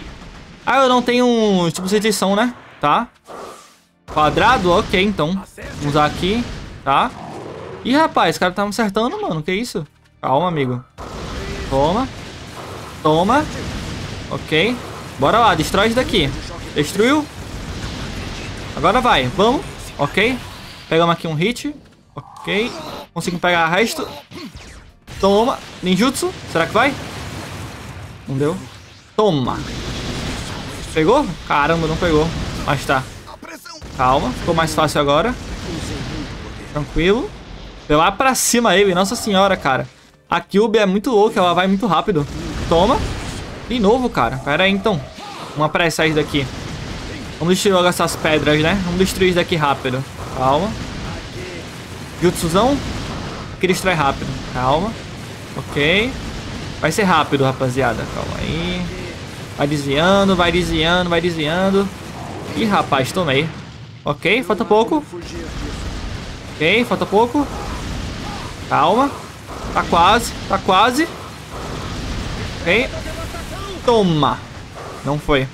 Ah, eu não tenho um tipo de edição, né? Tá. Quadrado, ok, então. Vamos usar aqui, tá. Ih, rapaz, o cara tá me acertando, mano, que isso? Calma, amigo. Toma. Toma. Ok, bora lá, destrói isso daqui. Destruiu. Agora vai, vamos. Ok, pegamos aqui um hit. Ok, consigo pegar o resto. Toma, ninjutsu. Será que vai? Não deu. Toma. Pegou? Caramba, não pegou. Mas tá. Calma, ficou mais fácil agora. Tranquilo. Vai lá pra cima ele, nossa senhora, cara. A Kyuubi é muito louca, ela vai muito rápido. Toma. De novo, cara. Pera aí, então. Vamos apressar isso daqui. Vamos destruir logo essas pedras, né? Vamos destruir isso daqui rápido. Calma. Jutsuzão. Que destrói rápido. Calma. Ok. Vai ser rápido, rapaziada. Calma aí. Vai desviando, vai desviando, vai desviando. Ih, rapaz, tomei. Ok, falta pouco. Ok, falta pouco. Calma. Tá quase, tá quase. Ok. Toma. Não foi.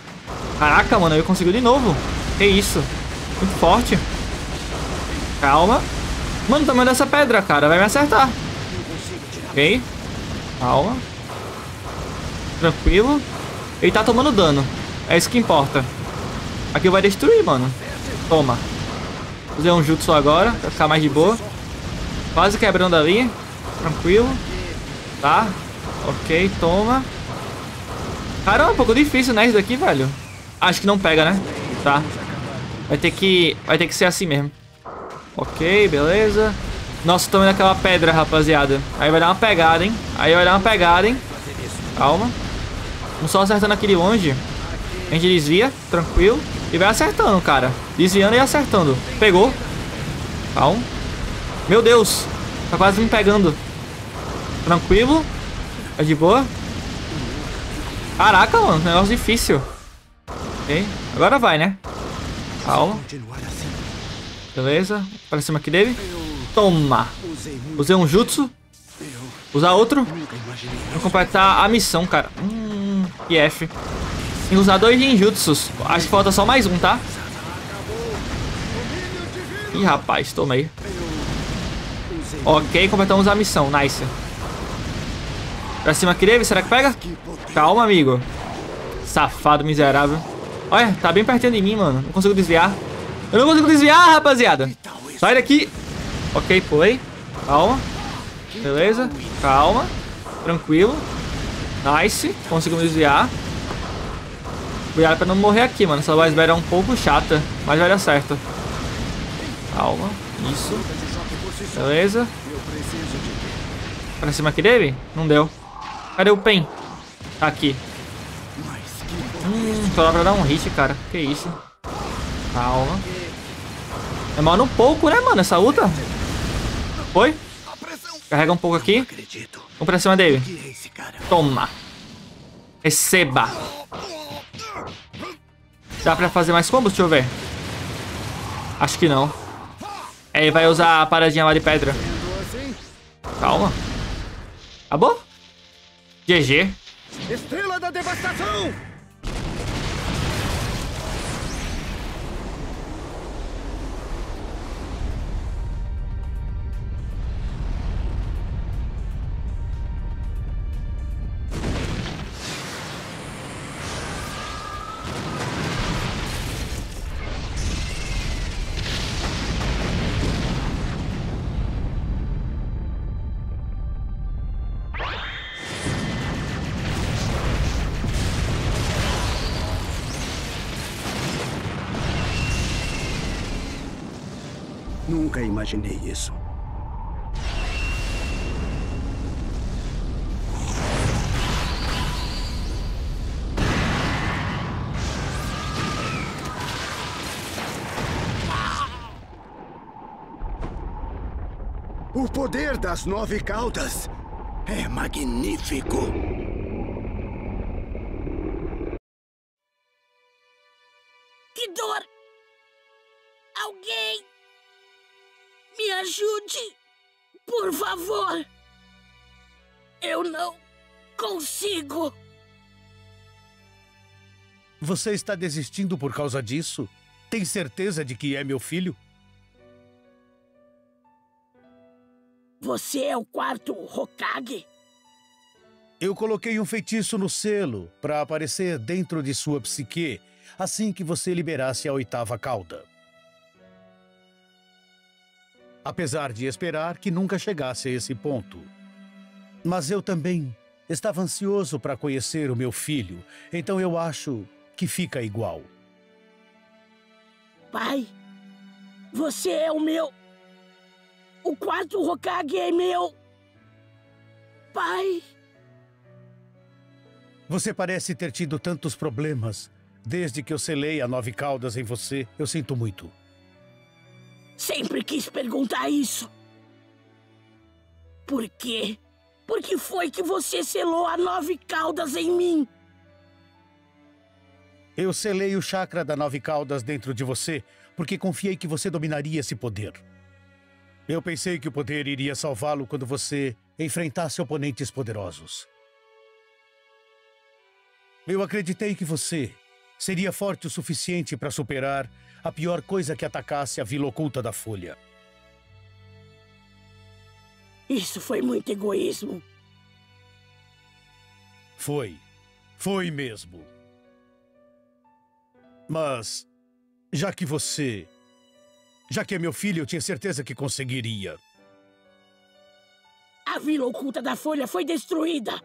Caraca, mano, eu consigo de novo. Que isso. Muito forte. Calma. Mano, o tamanho dessa pedra, cara. Vai me acertar. Ok. Calma. Tranquilo. Ele tá tomando dano. É isso que importa. Aqui vai destruir, mano. Toma. Vou fazer um jutsu agora, pra ficar mais de boa. Quase quebrando ali. Tranquilo. Tá. Ok, toma. Cara, é um pouco difícil, né, isso daqui, velho? Acho que não pega, né? Tá. Vai ter que... Vai ter que ser assim mesmo. Ok, beleza. Nossa, tô vendo aquela pedra, rapaziada. Aí vai dar uma pegada, hein? Aí vai dar uma pegada, hein? Calma. Vamos só acertando aqui de longe. A gente desvia, tranquilo. E vai acertando, cara. Desviando e acertando. Pegou. Calma. Meu Deus. Tá quase me pegando. Tranquilo. Tá de boa. Caraca, mano, negócio difícil. Ok, agora vai, né? Calma. Beleza, pra cima aqui dele. Toma. Usei um jutsu. Usar outro. Pra completar a missão, cara. Hum, e F. Tem que usar dois ninjutsus. Acho que falta só mais um, tá? Ih, rapaz, tomei. Ok, completamos a missão, nice. Pra cima aqui dele, será que pega? Calma, amigo. Safado, miserável. Olha, tá bem pertinho de mim, mano. Não consigo desviar. Eu não consigo desviar, rapaziada. Sai daqui. Ok, pulei. Calma. Beleza. Calma. Tranquilo. Nice. Conseguimos desviar. Cuidado pra não morrer aqui, mano. Essa voz velha é um pouco chata, mas vai dar certo. Calma. Isso. Beleza. Pra cima aqui dele? Não deu. Cadê o Pain? Tá aqui. Hum, só dá pra dar um hit, cara. Que isso. Calma. Demora um pouco, né, mano, essa luta? Foi? Carrega um pouco aqui. Vamos pra cima dele. Toma. Receba. Dá pra fazer mais combos? Deixa eu ver. Acho que não. É, ele vai usar a paradinha lá de pedra. Calma. Acabou? G G. Estrela da devastação! Nunca imaginei isso. O poder das Nove Caudas é magnífico! Que dor! Alguém me ajude, por favor! Eu não consigo! Você está desistindo por causa disso? Tem certeza de que é meu filho? Você é o quarto Hokage? Eu coloquei um feitiço no selo para aparecer dentro de sua psique assim que você liberasse a oitava cauda. Apesar de esperar que nunca chegasse a esse ponto. Mas eu também estava ansioso para conhecer o meu filho, então eu acho que fica igual. Pai, você é o meu... O quarto Hokage é meu... pai. Você parece ter tido tantos problemas. Desde que eu selei a Nove Caudas em você, eu sinto muito. Sempre quis perguntar isso. Por quê? Por que foi que você selou a Nove Caudas em mim? Eu selei o chakra da Nove Caudas dentro de você, porque confiei que você dominaria esse poder. Eu pensei que o poder iria salvá-lo quando você enfrentasse oponentes poderosos. Eu acreditei que você seria forte o suficiente para superar a pior coisa que atacasse a Vila Oculta da Folha. Isso foi muito egoísmo. Foi. Foi mesmo. Mas, já que você... Já que é meu filho, eu tinha certeza que conseguiria. A Vila Oculta da Folha foi destruída.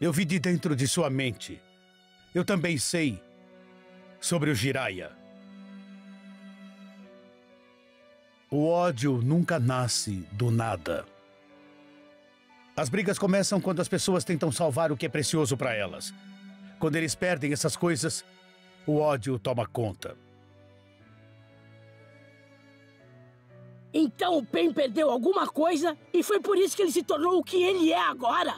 Eu vi de dentro de sua mente. Eu também sei sobre o Jiraiya. O ódio nunca nasce do nada. As brigas começam quando as pessoas tentam salvar o que é precioso para elas. Quando eles perdem essas coisas, o ódio toma conta. Então o Pain perdeu alguma coisa e foi por isso que ele se tornou o que ele é agora?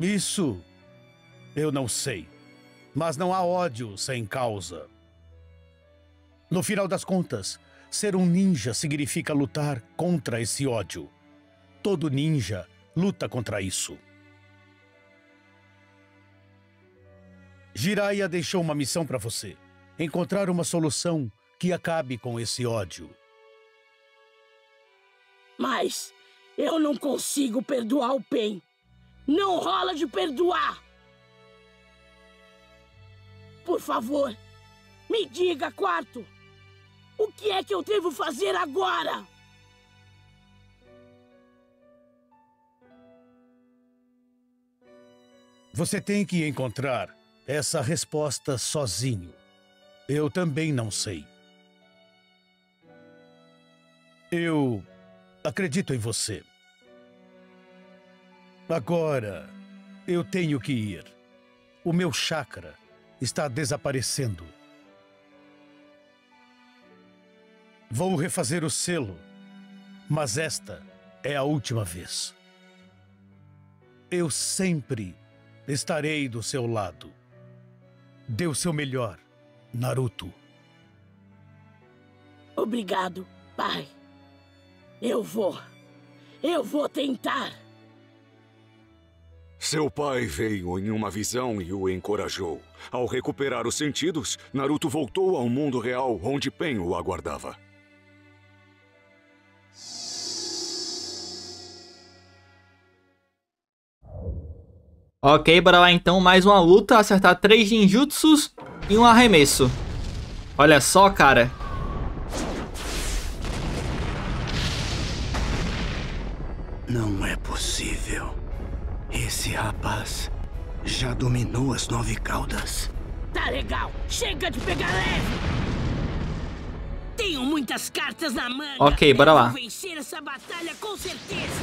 Isso eu não sei. Mas não há ódio sem causa. No final das contas, ser um ninja significa lutar contra esse ódio. Todo ninja luta contra isso. Jiraiya deixou uma missão para você: encontrar uma solução que acabe com esse ódio. Mas eu não consigo perdoar o Pain. Não rola de perdoar. Por favor, me diga, quarto. O que é que eu devo fazer agora? Você tem que encontrar essa resposta sozinho. Eu também não sei. Eu... acredito em você. Agora, eu tenho que ir. O meu chakra está desaparecendo. Vou refazer o selo, mas esta é a última vez. Eu sempre estarei do seu lado. Dê o seu melhor, Naruto. Obrigado, pai. Eu vou. Eu vou tentar. Seu pai veio em uma visão e o encorajou. Ao recuperar os sentidos, Naruto voltou ao mundo real onde Pain o aguardava. Ok, bora lá então. Mais uma luta. Acertar três ninjutsus e um arremesso. Olha só, cara. Não é possível. Esse rapaz já dominou as Nove Caudas. Tá legal. Chega de pegar leve. Tem tenho muitas cartas na manga. Ok, bora lá. Vencer essa batalha com certeza.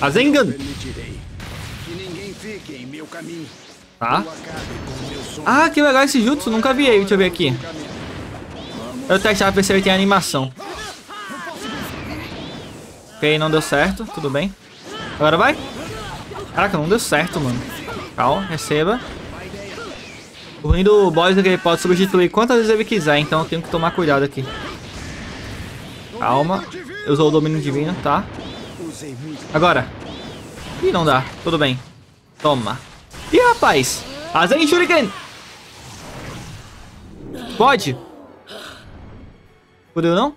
Rasengan. Que ninguém fique em meu caminho. Tá. Ah, que legal esse jutsu, nunca vi ele, deixa eu ver aqui. Eu testava pra ver se ele tem animação. Ok, não deu certo, tudo bem. Agora vai. Caraca, não deu certo, mano. Calma, receba. O ruim do boss é que ele pode substituir quantas vezes ele quiser, então eu tenho que tomar cuidado aqui. Calma, eu usou o domínio divino, tá. Agora. Ih, não dá, tudo bem. Toma. Ih, rapaz, Rasen Shuriken. Pode. Fudeu não?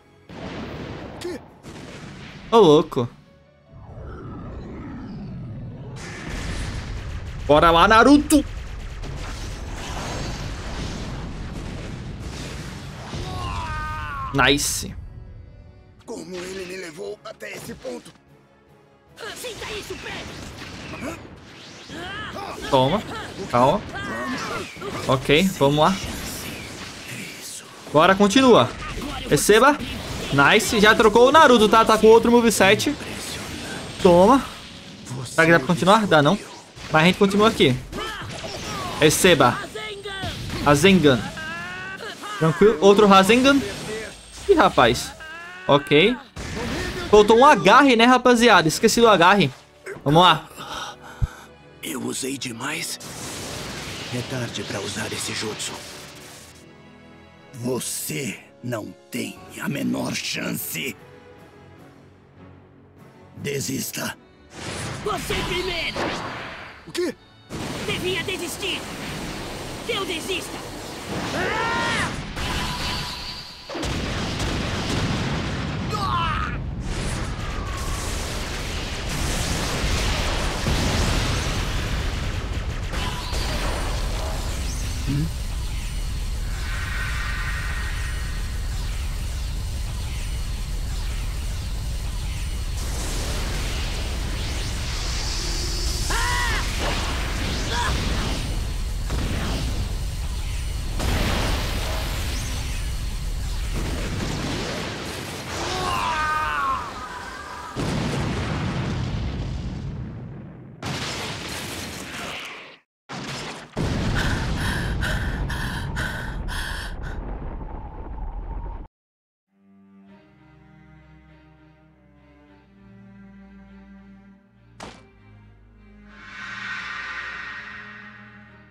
Ô, louco. Bora lá, Naruto. Nice. Como ele me levou até esse ponto? Sinta isso, Pedro. Toma. Calma. Ok, vamos lá. Bora, continua. Receba. Nice. Já trocou o Naruto, tá? Tá com outro moveset. Toma. Será que dá pra continuar? Dá não. Mas a gente continua aqui. Receba. Rasengan. Tranquilo. Outro Rasengan. Ih, rapaz. Ok. Faltou um agarre, né, rapaziada? Esqueci do agarre. Vamos lá. Eu usei demais. É tarde pra usar esse jutsu. Você não tem a menor chance. Desista. Você primeiro. O quê? Devia desistir. Eu desista. Ah!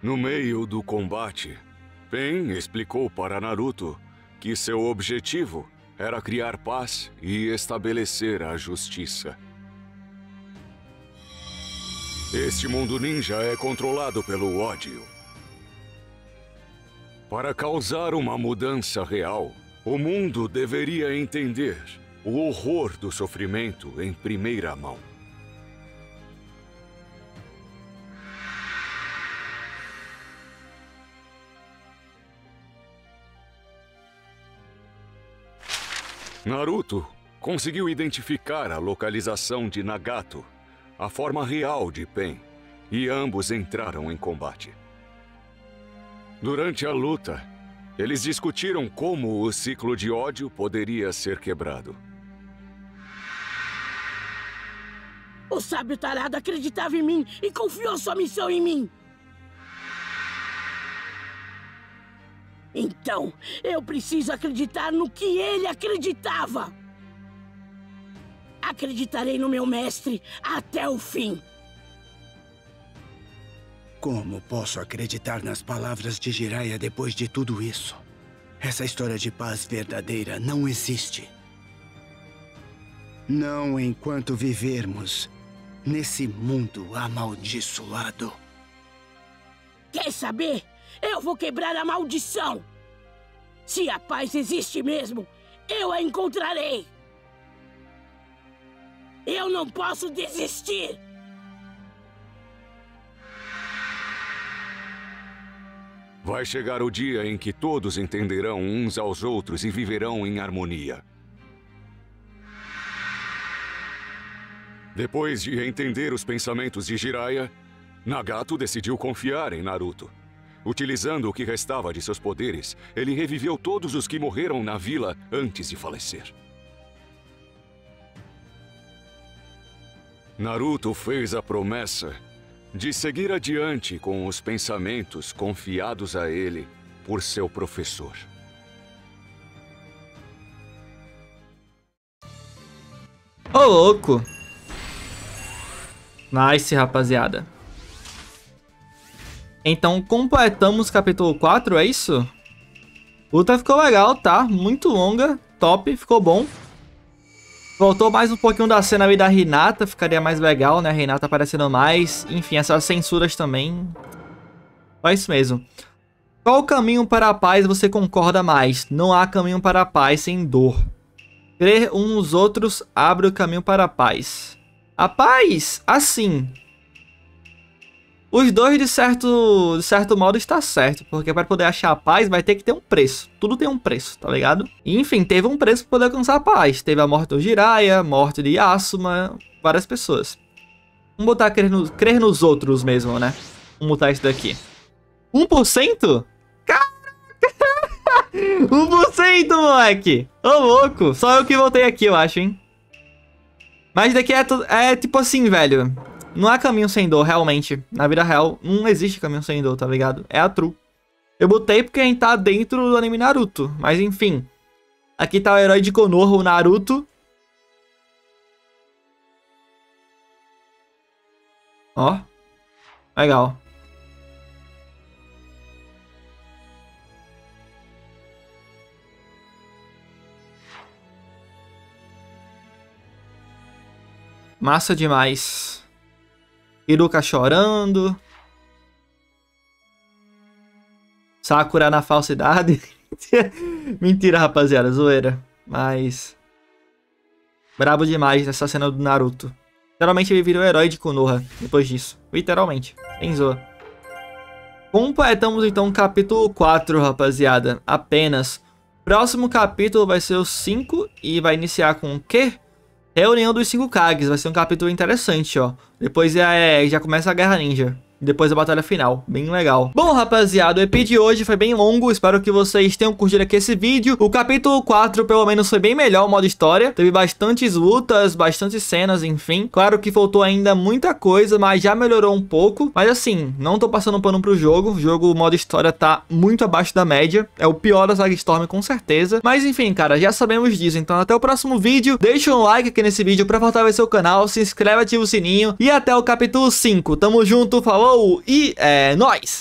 No meio do combate, Pain explicou para Naruto que seu objetivo era criar paz e estabelecer a justiça. Este mundo ninja é controlado pelo ódio. Para causar uma mudança real, o mundo deveria entender o horror do sofrimento em primeira mão. Naruto conseguiu identificar a localização de Nagato, a forma real de Pain, e ambos entraram em combate. Durante a luta, eles discutiram como o ciclo de ódio poderia ser quebrado. O sábio tarado acreditava em mim e confiou sua missão em mim. Então, eu preciso acreditar no que ele acreditava. Acreditarei no meu mestre até o fim. Como posso acreditar nas palavras de Jiraiya depois de tudo isso? Essa história de paz verdadeira não existe. Não enquanto vivermos nesse mundo amaldiçoado. Quer saber? Eu vou quebrar a maldição! Se a paz existe mesmo, eu a encontrarei! Eu não posso desistir! Vai chegar o dia em que todos entenderão uns aos outros e viverão em harmonia. Depois de entender os pensamentos de Jiraiya, Nagato decidiu confiar em Naruto. Utilizando o que restava de seus poderes, ele reviveu todos os que morreram na vila antes de falecer. Naruto fez a promessa de seguir adiante com os pensamentos confiados a ele por seu professor. Ô, louco! Nice, rapaziada. Então, completamos capítulo quatro, é isso? Luta ficou legal, tá? Muito longa, top, ficou bom. Voltou mais um pouquinho da cena ali da Hinata, ficaria mais legal, né? A Hinata aparecendo mais. Enfim, essas censuras também. É isso mesmo. Qual caminho para a paz você concorda mais? Não há caminho para a paz sem dor. Crer uns nos outros abre o caminho para a paz. A paz, assim... Os dois, de certo, de certo modo, está certo, porque para poder achar a paz vai ter que ter um preço. Tudo tem um preço, tá ligado? E, enfim, teve um preço para poder alcançar a paz. Teve a morte do Jiraiya, a morte de Yasuma, várias pessoas. Vamos botar crer, no, crer nos outros mesmo, né? Vamos botar isso daqui. um por cento? Caraca! um por cento, moleque! Ô, louco! Só eu que voltei aqui, eu acho, hein? Mas daqui é, é tipo assim, velho... Não há caminho sem dor, realmente. Na vida real, não existe caminho sem dor, tá ligado? É a true. Eu botei porque a gente tá dentro do anime Naruto. Mas, enfim. Aqui tá o herói de Konoha, o Naruto. Ó. Legal. Massa demais. Iruka chorando. Sakura na falsidade. Mentira, rapaziada. Zoeira. Mas... Brabo demais nessa cena do Naruto. Literalmente ele virou herói de Konoha depois disso. Literalmente. Sem zoa. Completamos então o capítulo quatro, rapaziada. Apenas. Próximo capítulo vai ser o cinco. E vai iniciar com o quê? Reunião dos cinco Kages, vai ser um capítulo interessante, ó. Depois é, já começa a Guerra Ninja. Depois a batalha final, bem legal. Bom, rapaziada, o E P de hoje foi bem longo. Espero que vocês tenham curtido aqui esse vídeo. O capítulo quatro, pelo menos, foi bem melhor o modo história. Teve bastantes lutas, bastantes cenas, enfim. Claro que faltou ainda muita coisa, mas já melhorou um pouco. Mas assim, não tô passando pano pro jogo. O jogo, o modo história tá muito abaixo da média. É o pior da Saga Storm, com certeza. Mas enfim, cara, já sabemos disso. Então até o próximo vídeo. Deixa um like aqui nesse vídeo pra fortalecer o canal. Se inscreve, ativa o sininho. E até o capítulo cinco. Tamo junto, falou! E é nóis!